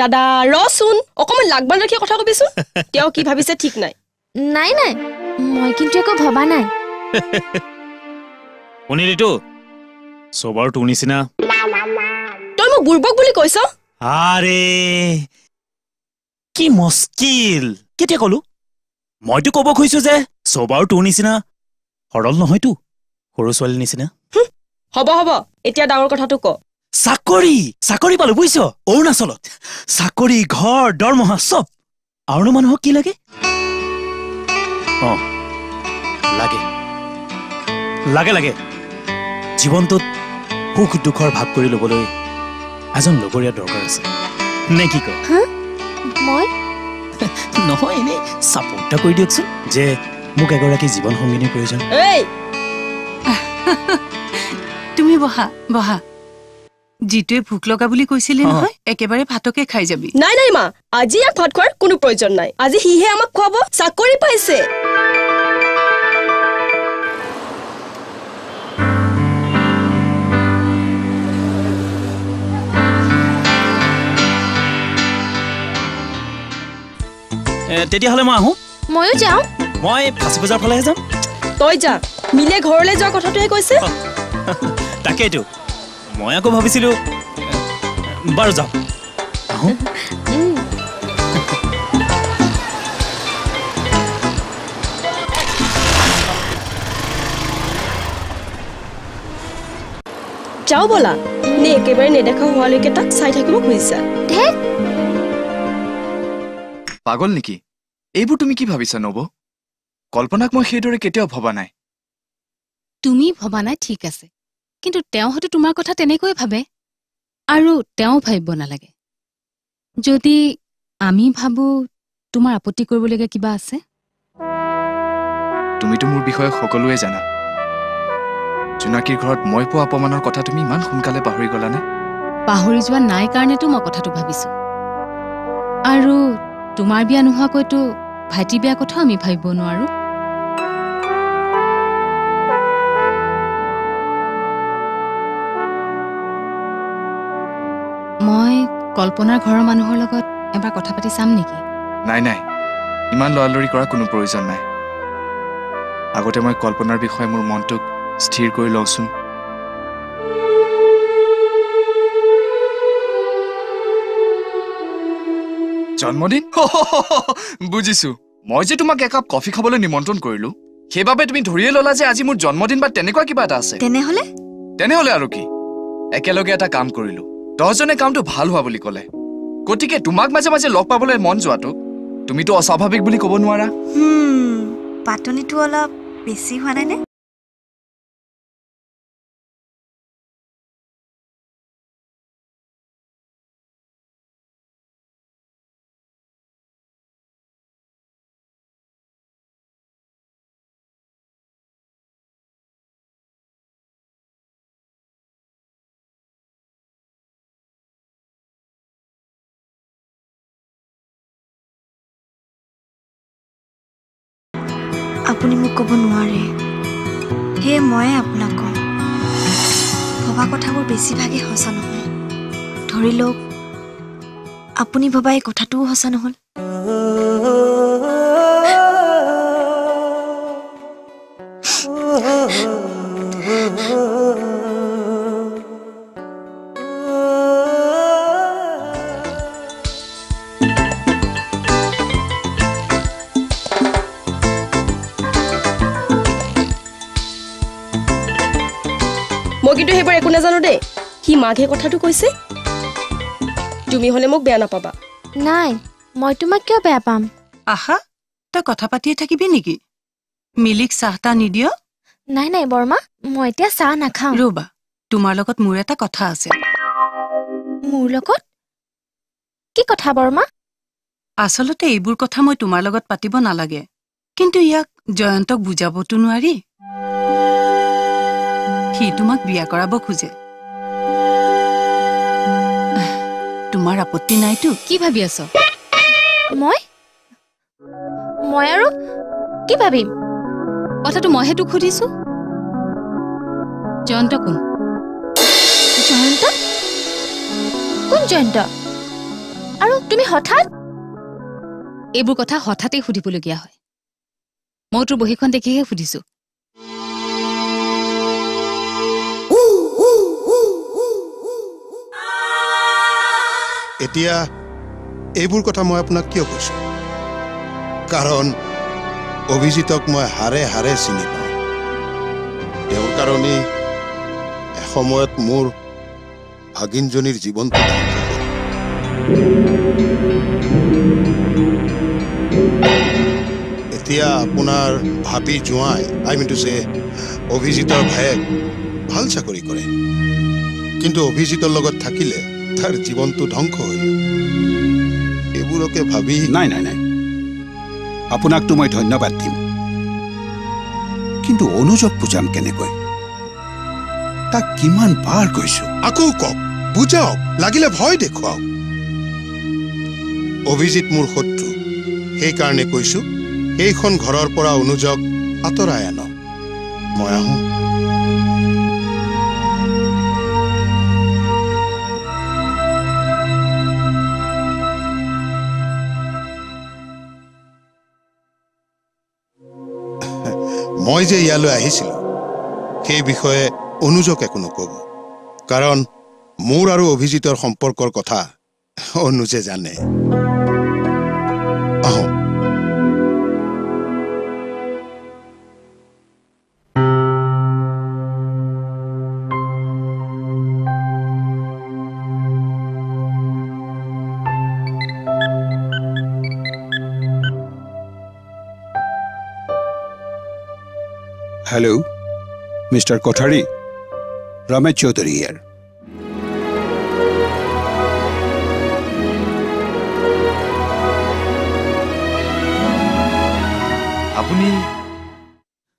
Dada Rosun, Okoman Lagban Kiotabisu. Teo keep Habis a tick night. Nine, Moikin take up Habana. Only two. So about Tunisina. বুরবক বলি কইছো আরে কি মুশকিল কেটে কলু মই তো কব কইছো যে সবাও টু নিছিনা হরল নহয় তু হরো সল নিছিনা হবা এতিয়া ডাঙৰ কথাটো ক চাকৰি পালো বুইছো অৰুণাচলত চাকৰি ঘৰ দৰমহা সব আৰু মানুহ কি লাগে অ লাগে লাগে লাগে জীৱনটোত সুখ দুখৰ ভাগ কৰি লবলৈ এজন লগৰীয়া দৰকাৰ আছে নে কি ক মই নহয় নে সাপোৰ্ট কৰি দিওকছ যে মোক এগৰাকী জীৱন সংগিনী প্ৰয়োজন এই তুমি বহা বহা জিতে ভুক লগা বুলি কৈছিল নহয় একেবাৰে ভাতকে খাই যাবি নাই নাই মা আজি আ ভাত খোৱাৰ কোনো প্ৰয়োজন নাই আজি হিহে আমাক খোৱাব চাকৰি পাইছে তেতিয়া হলে মই আহু মইও যাও মই ফাঁসি বজাৰ ফলাই যাম তই যা মিলে ঘৰলে যা কথাটোই কৈছে তাকেটো মই আকৌ ভাবিছিলো বৰ যাও আহু যাও বলা নে একেবাৰে নেদেখা হোৱালৈকে তাক চাই থাকিব খুজিছা দে পাগল নেকি এবু তুমি কি ভাবিছা নব কল্পনাক মই হেদৰে কেতিয়াও ভবা নাই তুমি ভবা নাই ঠিক আছে কিন্তু তেও হতে তোমাৰ কথা তেনেকৈ ভাবে আৰু তেও ভাইব না লাগে যদি আমি ভাবু তোমাৰ আপত্তি কৰিবলগা কিবা আছে তুমি তো মোৰ বিষয়ে সকলোৱে জানা জুনাকিৰ ঘৰত মই পোৱা অপমানৰ কথা তুমি মান খুনকালে পাহৰি গলা না পাহৰি যোৱা নাই কাৰণে তো মই কথাটো ভাবিছো আৰু তোমাৰ বিয়া নোহা কইতো ভাইটি বিয়া কথা আমি ভাইব নোৱাৰো মই কল্পনাৰ ঘৰৰ মানুহৰ লগত এবাৰ কথা পাতি চাম নেকি নাই নাই ইমান লয়ালৰি কৰা কোনো প্ৰয়োজন নাই আগতে মই কল্পনাৰ বিষয়ে মোৰ মনটোক স্থিৰ কৰি লওঁছুম জন্মদিন বুজিছো মই যে তোমাক এক কাপ কফি খাবলৈ নিমন্ত্ৰণ কৰিলো হেবাবে তুমি ধৰিয়ে ললা যে আজি মোৰ জন্মদিন বা তেনেকুৱা কিবা এটা আছে তেনে হলে আৰু কি একেলগে এটা কাম কৰিলো 10 জনে কামটো ভাল হোৱা বুলি ক'লে গতিকে তোমাক মাঝে মাঝে লগ পাবলৈ মন যোৱাটো তুমি তো অস্বাভাৱিক বুলি ক'ব নোৱাৰা পাটনিটো অলপ বেছি হোৱা নাই নে আপুনি মোক কব নোৱাৰে হে মই আপোনাক কম ভবা কথাবোৰ বেছিভাগে হসা নহয় ধৰি লওক আপুনি ভবা এই কথাটো হসা নহল মাঘে কথাটো কইছে তুমি হলে মোক বেয়া না পাবা নাই মই তোমাক কিয় বেয়া পাম আহা তা কথা পাতিয়ে থাকিবি নেকি মিলিক সাহতা নিদিও নাই নাই বৰমা মই এতিয়া সাহ না খাও ৰবা তোমাৰ লগত মোৰ এটা কথা আছে মোৰ লগত কি কথা বৰমা আসলতে এইবোৰ কথা মই তোমাৰ লগত পাতিব না লাগে কিন্তু ইয়াক জয়ন্তক বুজাবটো নোৱাৰি কি তোমাক বিয়া কৰাব খুজে তোমাৰ আপত্তি নাই তো কি ভাবি আছো মই মই আৰু কি ভাবিম কথাটো মই হেতু খুদিছো জয়ন্ত কোন আৰু তুমি হঠাৎ এইবোৰ কথা হঠাতে খুদিবলগিয়া হয় মই তোৰ বহিখন দেখিহে খুদিছো এতিয়া এইবোৰ কথা মই আপোনাক কিয় কৈছো কাৰণ অভিজিতক মই হাৰে হাৰে চিনি পাওঁ তেওঁৰ কাৰণে সময়ত মোৰ ভাগিনজনীৰ জীৱনটো এতিয়া আপনার ভাবি জোয়াই আই মিন টু সে অভিজিতর ভায়েক ভাল চাকরি করে, কিন্তু অভিজিতর লগত থাকিলে তার জীবনটো ধ্বংস হইল। এইবোরকে ভাবি নাই নাই নাই আপোনাকতো মই ধন্যবাদ দিম, কিন্তু অনুযোগ বুঝাম কেনেকৈ তাক কিমান বাৰ কৈছো। আকৌ কক বুঝাও, লাগিলে ভয় দেখুৱাও। অভিজিত মোৰ শত্ৰু, সেইকাৰণে কৈছো এইখন ঘৰৰ পৰা অনুযোগ আঁতৰাই আন। মই আহোঁ। মই যে ইয়ালৈ আহিছিলো সেই বিষয়ে অনুযোগ একো নকব, কাৰণ মোৰ আৰু অভিজিতৰ সম্পৰ্কৰ কথা অনুজে জানে। Hello, Mr. Kothari, Ramesh Chaudhary here. আপনি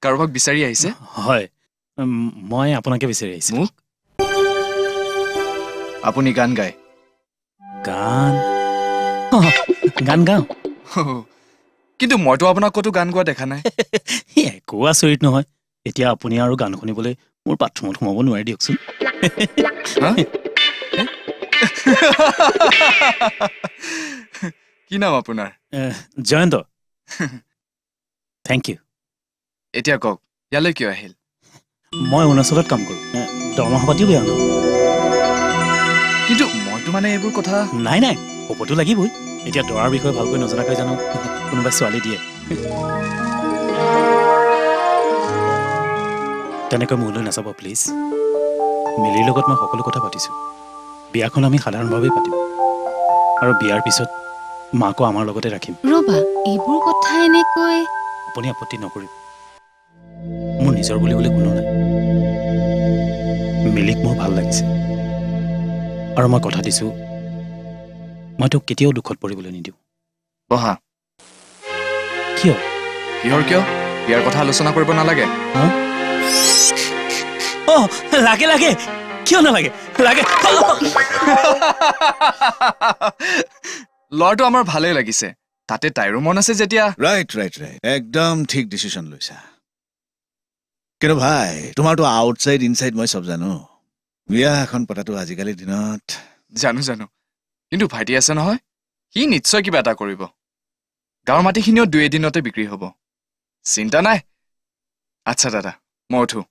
কাৰোবাক বিচাৰি আহিছে? হয়, মই আপোনাকে বিচাৰি আহিছো। মোক আপুনি গান গায়? গান গান গাওঁ, কিন্তু মইতো আপোনাক ক'তো গান গোৱা দেখা নাই। একো আচৰিত নহয়, এতিয়া আপুনি আৰু গান শুনিবলৈ মোৰ বাথৰুমত সোমাব নোৱাৰি দিয়কচোন। কি নাম আপোনাৰ? জয়ন্ত। Thank you. এতিয়া কওক ইয়ালৈ কিয় আহিল? মই অৰুণাচলত কাম কৰোঁ, দৰমহা পাতিও বেয়া নহয়। কিন্তু মইতো মানে এইবোৰ কথা নাই নাই হ'বতো লাগিবই। এতিয়া দৰাৰ বিষয়ে ভালকৈ নজনাকৈ জানো কোনোবাই ছোৱালী দিয়ে, তেনেকৈ মোলৈ নাচাব প্লিজ। মিলিৰ লগত মই সকলো কথা পাতিছোঁ। বিয়াখন আমি সাধাৰণভাৱেই পাতিম, আৰু বিয়াৰ পিছত মাকো আমাৰ লগতে ৰাখিম। ৰবা, এইবোৰ কথা এনেকৈ আপুনি আপত্তি নকৰিব। মোৰ নিজৰ বুলিবলৈ কোনো নাই। মিলিক মোৰ ভাল লাগিছে, আৰু মই কথা দিছোঁ মই তোক কেতিয়াও দুখত পৰিবলৈ নিদিওঁ। বহা। কিয়? কিহৰ কিয়? বিয়াৰ কথা আলোচনা কৰিব নালাগে। লাগে লাগে কিয় নালাগে? লাগে। ল'ৰাটো আমাৰ ভালেই লাগিছে, তাতে তাইৰো মন আছে যেতিয়া। ৰাইট ৰাইট ৰাইট, একদম ঠিক ডিচিশন লৈছা। কিন্তু ভাই তোমাৰতো আউটচাইড ইনচাইড মই চব জানো। বিয়া এখন পতাটো আজিকালিৰ দিনত জানো জানো, কিন্তু ভাইটি আছে নহয়, সি নিশ্চয় কিবা এটা কৰিব। গাঁৱৰ মাটিখিনিও দুই এদিনতে বিক্ৰী হ'ব, চিন্তা নাই। আচ্ছা দাদা, মই উঠো।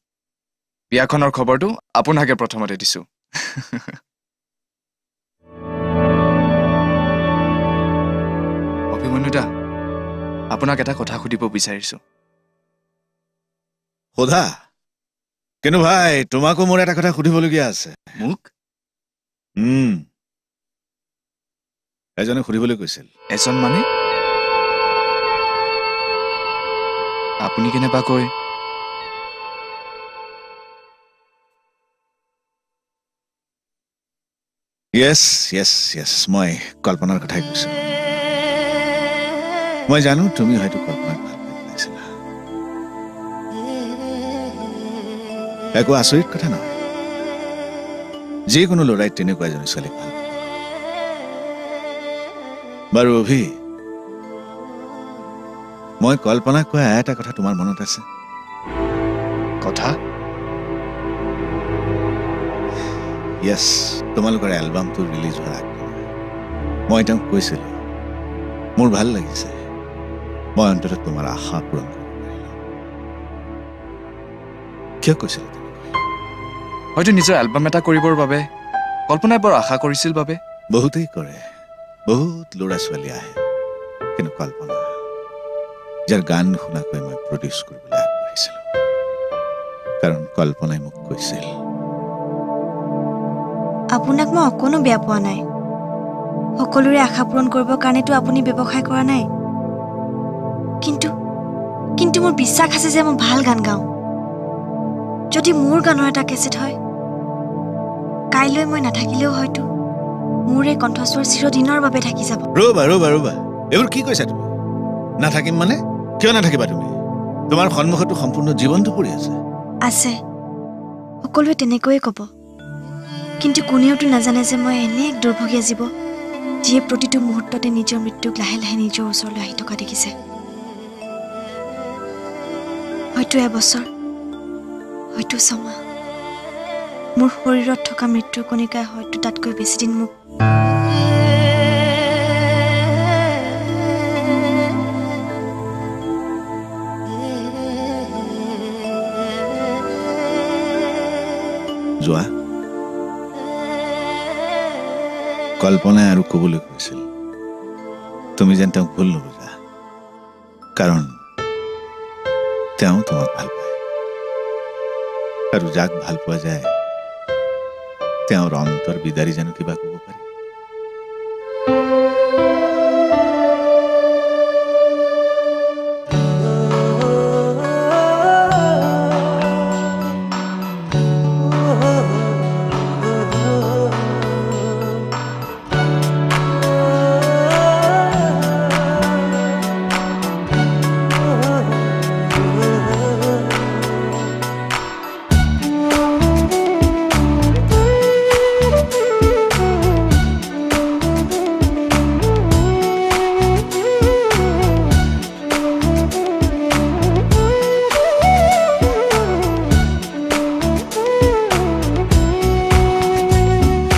বিয়াখনৰ খবৰটো আপোনাকে প্ৰথমতে দিছোঁ। অভিমন্যুদা, আপোনাক এটা কথা সুধিব বিচাৰিছোঁ। সোধা। কিন্তু ভাই তোমাকো মোৰ এটা কথা সুধিবলগীয়া আছে। মোক? এজনে সুধিবলৈ কৈছিল। এজন মানে? আপুনি কেনেবাকৈ? ইয়েছ ইয়েছ ইয়েছ, মই কল্পনাৰ কথাই কৈছোঁ। মই জানো তুমি হয়তো কল্পনাক ভাল পাইছিলা। একো আচৰিত কথা নহয়, যিকোনো ল'ৰাই তেনেকুৱা এজনী ছোৱালীক ভাল পায়। বাৰু অভি, মই কল্পনা কোৱা এটা কথা তোমাৰ মনত আছে? কথা? ইয়েছ, তোমালোকৰ এলবামটো ৰিলিজ হোৱাৰ আগদিনা মই তেওঁক কৈছিলোঁ মোৰ ভাল লাগিছে, মই অন্ততঃ তোমাৰ আশা পূৰণ কৰিব পাৰিলোঁ। কিয় কৈছিলোঁ? হয়তো নিজৰ এলবাম এটা কৰিবৰ বাবে কল্পনাই বৰ আশা কৰিছিল বাবে। বহুতেই কৰে, বহুত ল'ৰা ছোৱালী আহে, কিন্তু কল্পনা যাৰ গান শুনাকৈ মই প্ৰডিউচ কৰিবলৈ আগবাঢ়িছিলোঁ, কাৰণ কল্পনাই মোক কৈছিল। আপোনাক মই অকণো বেয়া পোৱা নাই, সকলোৰে আশা পূৰণ কৰিবৰ কাৰণেতো আপুনি ব্যৱসায় কৰা নাই, কিন্তু কিন্তু মোৰ বিশ্বাস আছে যে মই ভাল গান গাও যদি মোৰ গানৰ এটা কেছেট হয় কাইলৈ মই নাথাকিলেও হয়তো মোৰে কণ্ঠস্বৰ চিৰদিনৰ বাবে থাকি যাব ৰবা ৰবা ৰবা এবোৰ কি কৈছা তুমি নাথাকিম মানে কিয় নাথাকিবা তুমি তোমাৰ সন্মুখটো সম্পূৰ্ণ জীৱনটো পৰি আছে আছে সকলোৱে তেনে কই কব কিন্তু কোনেওটো নাজানে যে মই এনে এক দুৰ্ভগীয়া জীৱ যিয়ে প্ৰতিটো মুহূৰ্ততে নিজৰ মৃত্যুক লাহে লাহে নিজৰ ওচৰলৈ আহি থকা দেখিছে হয়তো এবছৰ হয়তো সমা মোৰ শৰীৰত থকা মৃত্যুৰ কণিকাই হয়তো তাতকৈ বেছি দিন মোক যোৱা কল্পনাই আৰু কবলৈ কৈছিল তুমি যেন তেওঁক ভুল নবুজা কাৰণ তেওঁ তোমাক ভাল পায় আৰু যাক ভাল পোৱা যায় তেওঁৰ অন্তৰ বিদাৰি জানো কিবা কব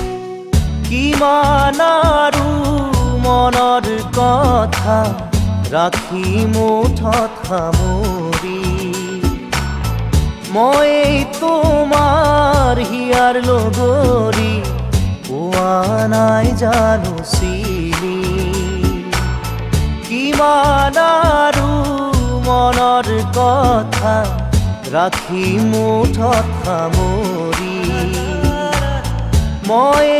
পাৰি ৰাখি মুঠত সামৰি মই তোমাৰ হিয়াৰ লগৰী পোৱা নাই জানো চিনি কিমান আৰু মনৰ কথা ৰাখি মুঠত সামৰি মই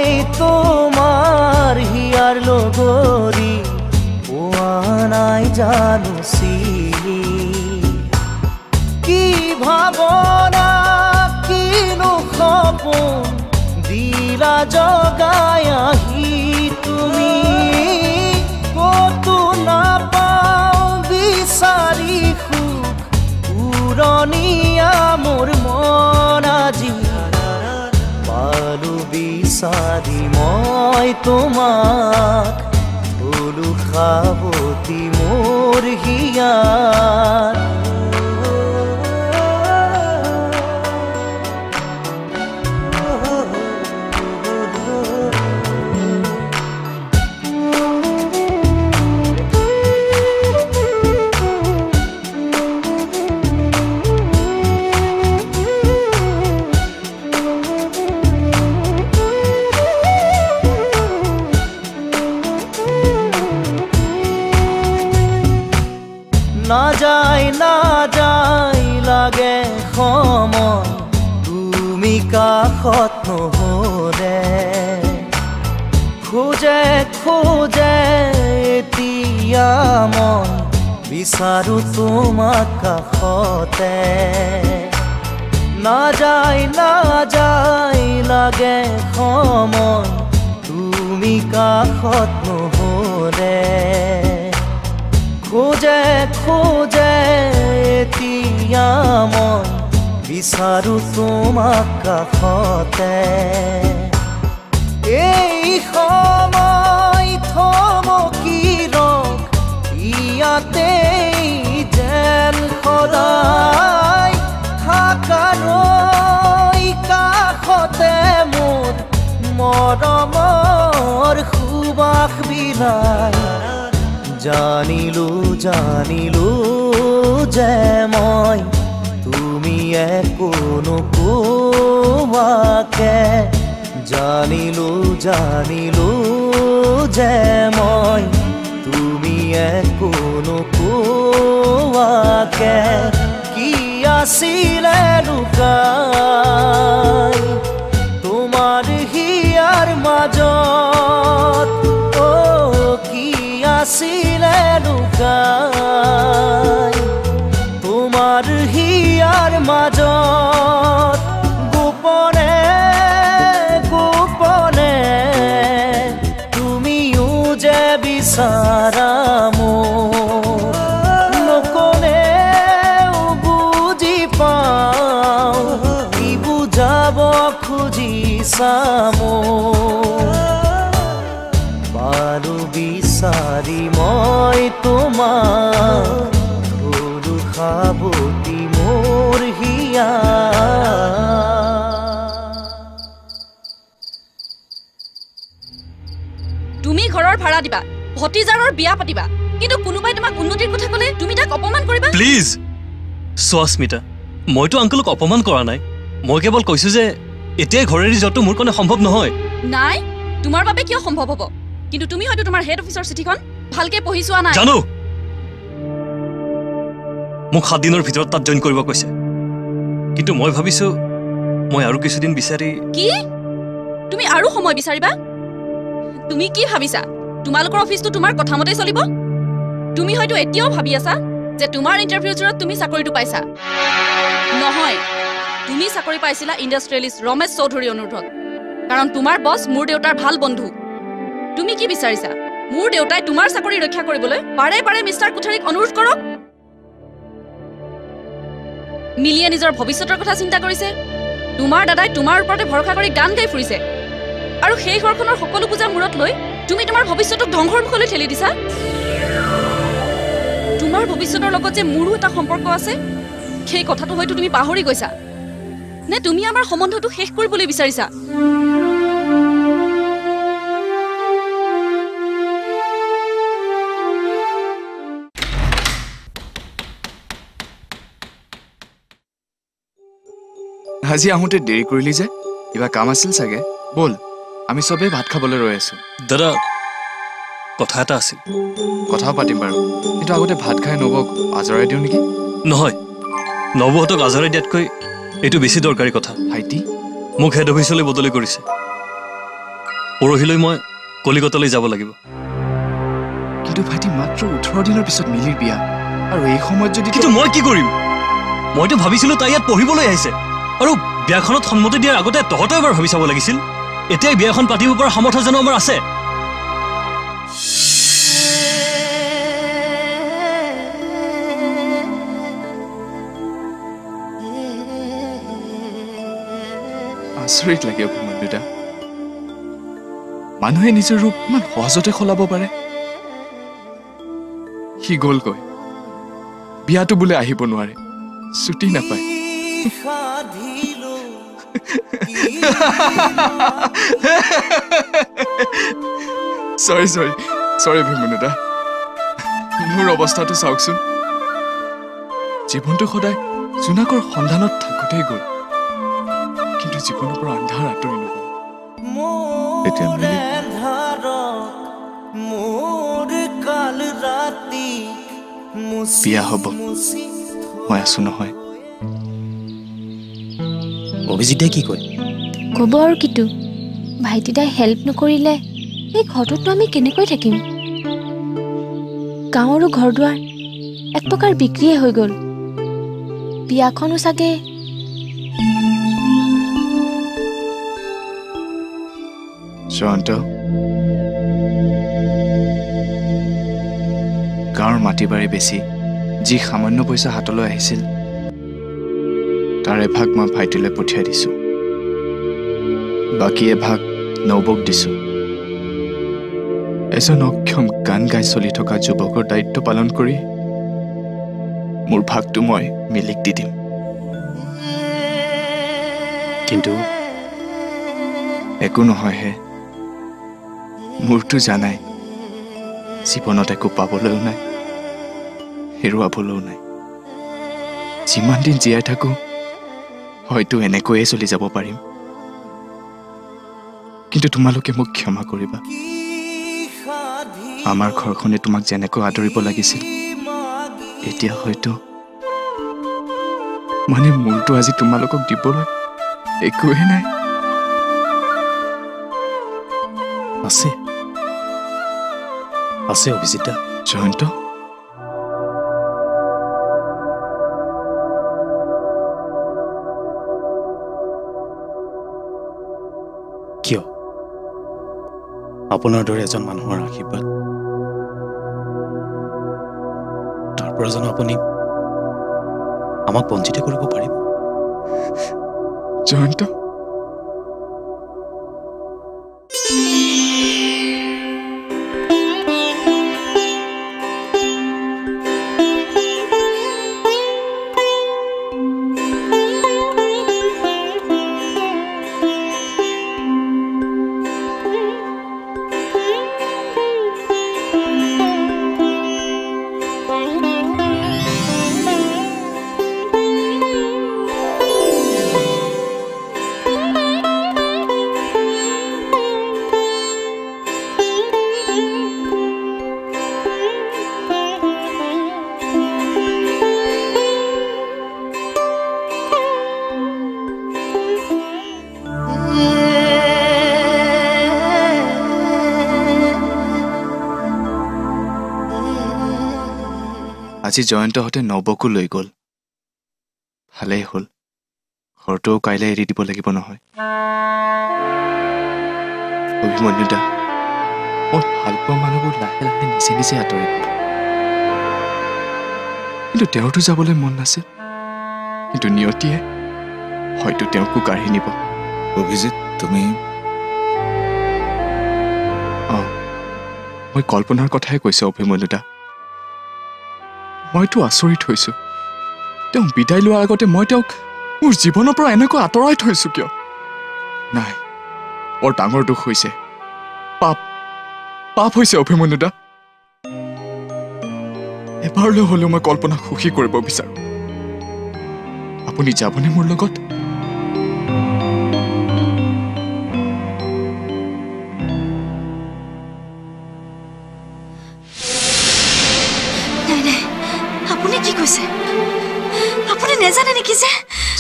তোমাৰ হিয়াৰ লগৰী নাই জানো চিনি কি ভাৱনা কিনো সপোন দিলা জগাই আহি তুমি কতো নাপাওঁ বিচাৰি সুখ পুৰণীয়া মোৰ মন আজি পালো বিচাৰি মই তোমাক খাবতি মোৰ হিয়াৰ কাষত নহ'লে খোজে খোজে এতিয়া মই বিচাৰো তোমাক কাষতে নাযায় নাযায় লাগে সময় তুমি কাষত নহ'লে খোজে খোজে এতিয়া মই বিচাৰো তোমাক কাষতে এই সময় থমকি ৰখ ইয়াতে যেন সদায় থাকাৰৈ কাষতে মোৰ মৰমৰ সুবাস বিলাই জানিলো জানিলো যে মই কোনো কোৱাকে জানিলো জানিলো যে মই তুমি কোনো কোৱাকে কি আছিলে লুকাই তোমাৰ হিয়াৰ মাজত অ কি আছিলে লুকাই खोजी सामो पारो बिसारी मैं तोमार गोरु खाबती मोर हिया तुमी घरर भाड़ा दिबा भतीजार बिया पातिबा किन्तु कोनोबाई तोमाक उन्नतिर कथा कले तुमी ताक अपमान करिबा प्लीज स्वास्मिता মই তো আঙ্কেলক অপমান কৰা নাই মই কেৱল কৈছো যে এতিয়া ঘৰেৰি যটো মোৰ কোনে সম্ভৱ নহয় নাই তোমাৰ বাবে কি সম্ভৱ হ'ব কিন্তু তুমি হয়তো তোমাৰ হেড অফিচৰ চিঠিখন ভালকে পঢ়িছোৱা নাই জানো মোক সাত দিনৰ ভিতৰত তাত জয়েন কৰিব কৈছে কিন্তু মই ভাবিছো মই আৰু কিছুদিন বিচাৰি কি তুমি আৰু সময় বিচাৰিবা তুমি কি ভাবিছা তোমালোকৰ অফিসটো তোমাৰ কথামতেই চলিব তুমি হয়তো এতিয়াও ভাবি আছা যে তোমাৰ ইন্টাৰভিউ জৰত তুমি চাকৰিটো পাইছা নহয় তুমি চাকৰি পাইছিলা ইন্ডাষ্ট্ৰিয়েলিষ্ট ৰমেশ চৌধুৰী অনুৰোধত কাৰণ তোমাৰ বস মোৰ দেউতাৰ ভাল বন্ধু তুমি কি বিচাৰিছা মোৰ দেউতাই তোমাৰ চাকৰি ৰক্ষা কৰিবলৈ পাৰে পাৰে মিস্টাৰ কুঠাৰীক অনুৰোধ কৰক মিলিয়া নিজৰ ভৱিষ্যতৰ কথা চিন্তা কৰিছে তোমাৰ দাদাই তোমাৰ ওপৰতে ভৰসা কৰি গান গাই ফুৰিছে আৰু সেই ঘৰখনৰ সকলো পূজা মূৰত লৈ তুমি তোমাৰ ভৱিষ্যতক ধ্বংসৰ মুখলৈ ঠেলি দিছা তোমাৰ ভবিষ্যতেৰ যে মোৰও এটা সম্পৰ্ক আছে সেই কথাটো হয়তো তুমি পাহৰি গৈছা নে তুমি আমাৰ সম্বন্ধটো শেষ কৰিবলৈ বিচাৰিছা আজি আহোতে দেৰি কৰিলি যে এবা কাম আছিল সাগে বল আমি সবে ভাত খাবলৈ ৰৈ আছো দাদা কথা এটা আছিল কথা পাতিম বাৰু এটা আগতে ভাত খাই নবক আজৰাই দিও নেকি নহয় নবহতক আজৰাই দিয়াত কৈ এটো বেছি দৰকাৰী কথা হাইতি মোক হেড অফিচলৈ বদলি কৰিছে পৰহিলৈ মই কলিকতালৈ যাব লাগিব কিন্তু ভাইটি মাত্ৰ 18 দিনৰ পিছত মিলিৰ বিয়া আৰু এই সময়ত যদি কিন্তু মই কি কৰিম মইতো ভাবিছিলো তাই ইয়াত পঢ়িবলৈ আহিছে আৰু বিয়াখনত সন্মতি দিয়াৰ আগতে তহতে এবাৰ ভাবি চাব লাগিছিল এতিয়াই বিয়াখন পাতিব পৰা সামৰ্থ্য জানো আমাৰ আছে আচৰিত লাগে অপমান দুটা মানুহে নিজৰ ৰূপ ইমান সহজতে সলাব পাৰে সি গ'ল কৈ বিয়াটো বোলে আহিব নোৱাৰে ছুটি নাপায় চৰি চৰি চৰি ভীমনুদা মোৰ অৱস্থাটো চাওকচোন জীৱনটো সদায় জোনাকৰ সন্ধানত থাকোতেই গ'ল কিন্তু জীবনৰ পৰা আন্ধাৰ আঁতৰি নগ'ল এতিয়া মিলি মোৰ কাল ৰাতি বিয়া হ'ব মই আছো নহয় অভিজিতে কি কয় ক'ব আৰু কিটো ভাইটিদাই হেল্প নকৰিলে এই ঘৰটোতো আমি কেনেকৈ থাকিম গাঁৱৰো ঘৰ দুৱাৰ এক প্ৰকাৰ বিক্ৰীয়ে হৈ গ'ল বিয়াখনো চাগে গাঁৱৰ মাটি বাৰী বেছি যি সামান্য পইচা হাতলৈ আহিছিল তাৰ এভাগ মই ভাইটিলৈ পঠিয়াই দিছো বাকী এভাগ নবক দিছো এজন অক্ষম গান গাই চলি থকা যুৱকৰ দায়িত্ব পালন কৰি মোৰ ভাগটো মই মিলিক দি দিম কিন্তু একো নহয়হে মোৰটো জানাই জীৱনত একো পাবলৈও নাই হেৰুৱাবলৈও নাই যিমান দিন জীয়াই থাকোঁ হয়তো এনেকৈয়ে চলি যাব পাৰিম কিন্তু তোমালোকে মোক ক্ষমা কৰিবা আমাৰ ঘৰখনে তোমাক যেনেকৈ আদৰিব লাগিছিল এতিয়া হয়তো মানে মোৰটো আজি তোমালোকক দিবলৈ একোৱেই নাই আছে আছে অভিজিতা জয়ন্ত কিয় আপোনাৰ দৰে এজন মানুহৰ আশীৰ্বাদ তাৰ পৰা জানো আপুনি আমাক বঞ্চিত কৰিব পাৰিব জয়ন্ত আজি জয়ন্তহঁতে নবকো লৈ গ'ল। ভালেই হ'ল, ঘৰটো কাইলে এৰি দিব লাগিব নহয়। অভিমন্যুদা, মোৰ ভালপোৱা মানুহবোৰ লাহে লাহে নিজে নিজে আঁতৰি গ'ল। কিন্তু তেওঁতো যাবলৈ মন নাছিল, কিন্তু নিয়তিয়ে হয়তো তেওঁকো কাঢ়ি নিব। অভিজিত, তুমি মই কল্পনাৰ কথাই কৈছে অভিমন্যুদা। মইতো আচৰিত হৈছোঁ, তেওঁ বিদায় লোৱাৰ আগতে মই তেওঁক মোৰ জীৱনৰ পৰা এনেকৈ আঁতৰাই থৈছোঁ কিয়? নাই, বৰ ডাঙৰ দুখ হৈছে, পাপ পাপ হৈছে অভিমন্যুদা। এবাৰলৈ হ'লেও মই কল্পনাক সুখী কৰিব বিচাৰোঁ। আপুনি যাবনে মোৰ লগত?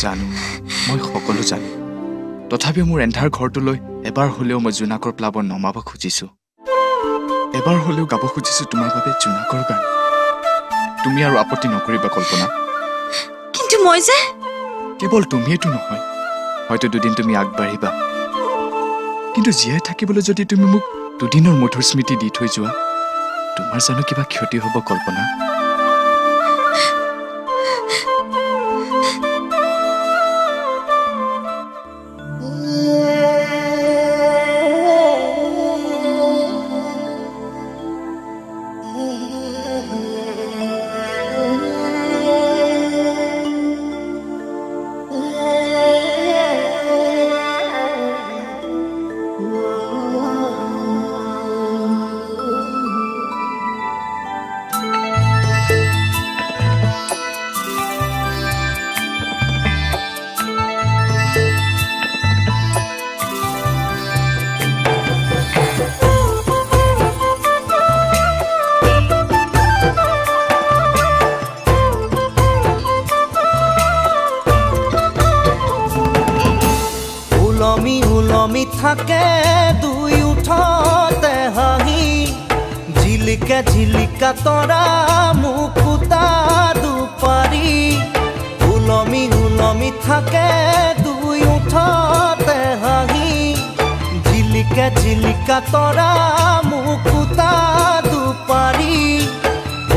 জানো, মই সকলো জানো, তথাপিও মোৰ এন্ধাৰ ঘৰটোলৈ এবাৰ হ'লেও মই জোনাকৰ প্লাৱন নমাব খুজিছোঁ। এবাৰ হ'লেও গাব খুজিছোঁ তোমাৰ বাবে জোনাকৰ গান। তুমি আৰু আপত্তি নকৰিবা কল্পনা? কিন্তু মই যে কেৱল তুমিয়েতো নহয়, হয়তো দুদিন তুমি আগবাঢ়িবা, কিন্তু জীয়াই থাকিবলৈ যদি তুমি মোক দুদিনৰ মধুৰ স্মৃতি দি থৈ যোৱা, তোমাৰ জানো কিবা ক্ষতি হ'ব কল্পনা? থাকে দুই উঠতে হাঁহি, জিলিকা জিলিকা তৰা মুকুতা দুপাৰি। ওলমি ওলমি থাকে দুই উঠতে হাঁহি, জিলিকা জিলিকা তৰা মুকুতা দুপাৰি।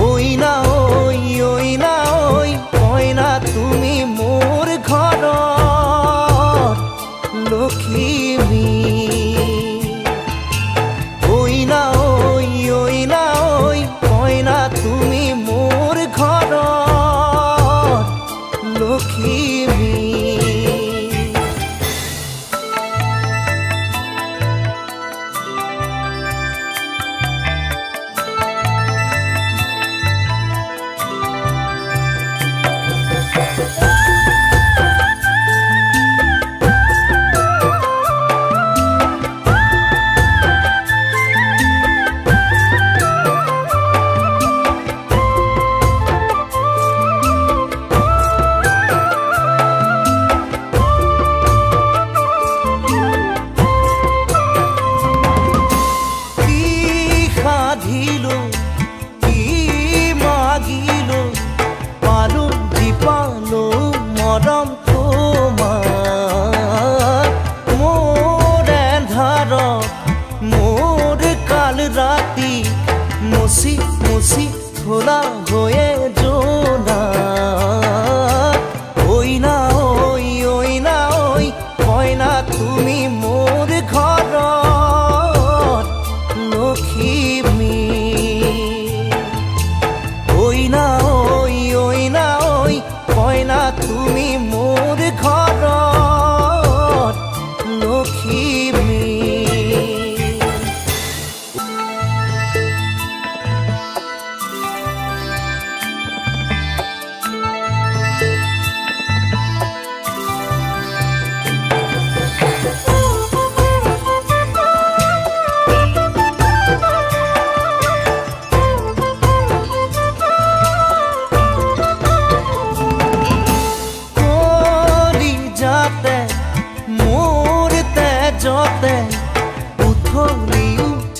ঐনা ঐ ঐনা ঐ কইনা তুমি মোৰ ঘৰ Lakshmi.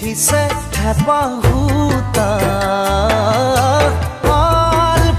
He said, "Have a hoota, all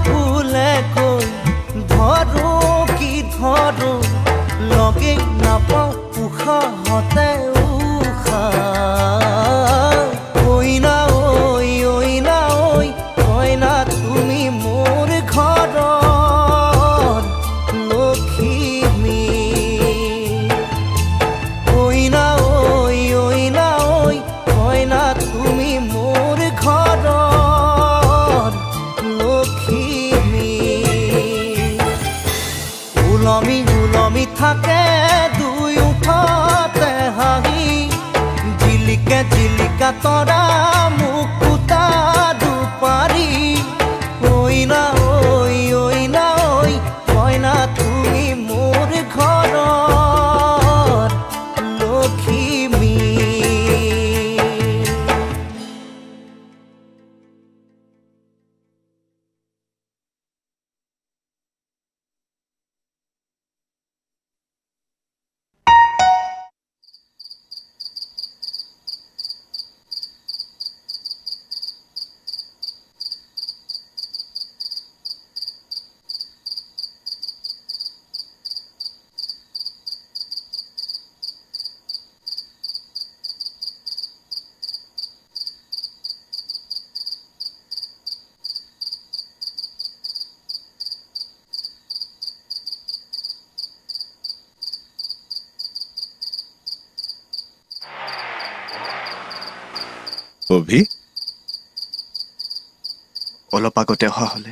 অলপ আগতে অহা হলে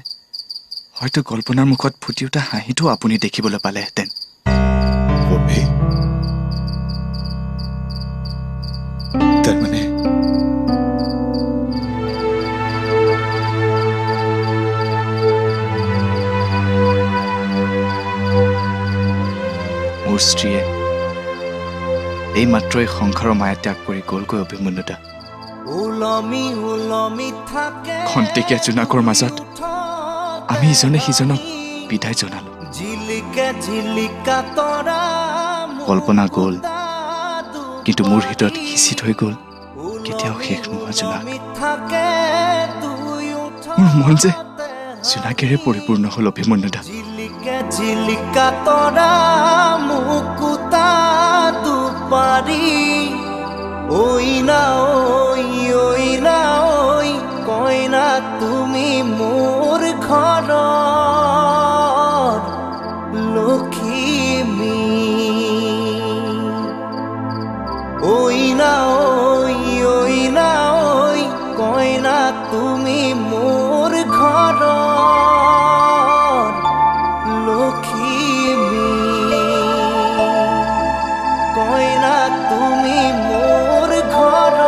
হয়তো কল্পনার মুখত ফুটি উঠা হাঁহিটো আপুনি দেখিবলৈ পালেহেঁতেন। মোৰ স্ত্ৰীয়ে এই মাত্ৰই সংসাৰৰ মায়া ত্যাগ কৰি গলগৈ অভিমন্যুদা। খন্তেকীয়া জোনাকৰ মাজত আমি ইজনে সিজনক বিদায় জনালো। কল্পনা গ'ল, কিন্তু মোৰ হৃদয়ত সিঁচি থৈ গ'ল কেতিয়াও শেষ নোহোৱা জোনাক। মোৰ মন যে জোনাকেৰে পৰিপূৰ্ণ হ'ল অভিমন্যুদা। ওই না ওই কইনা তুমি মোৰ ঘৰৰ লক্ষ্মী। ওই না ওই কইনা তুমি মোৰ ঘৰৰ লক্ষ্মী। কইনা তুমি মোৰ ঘৰ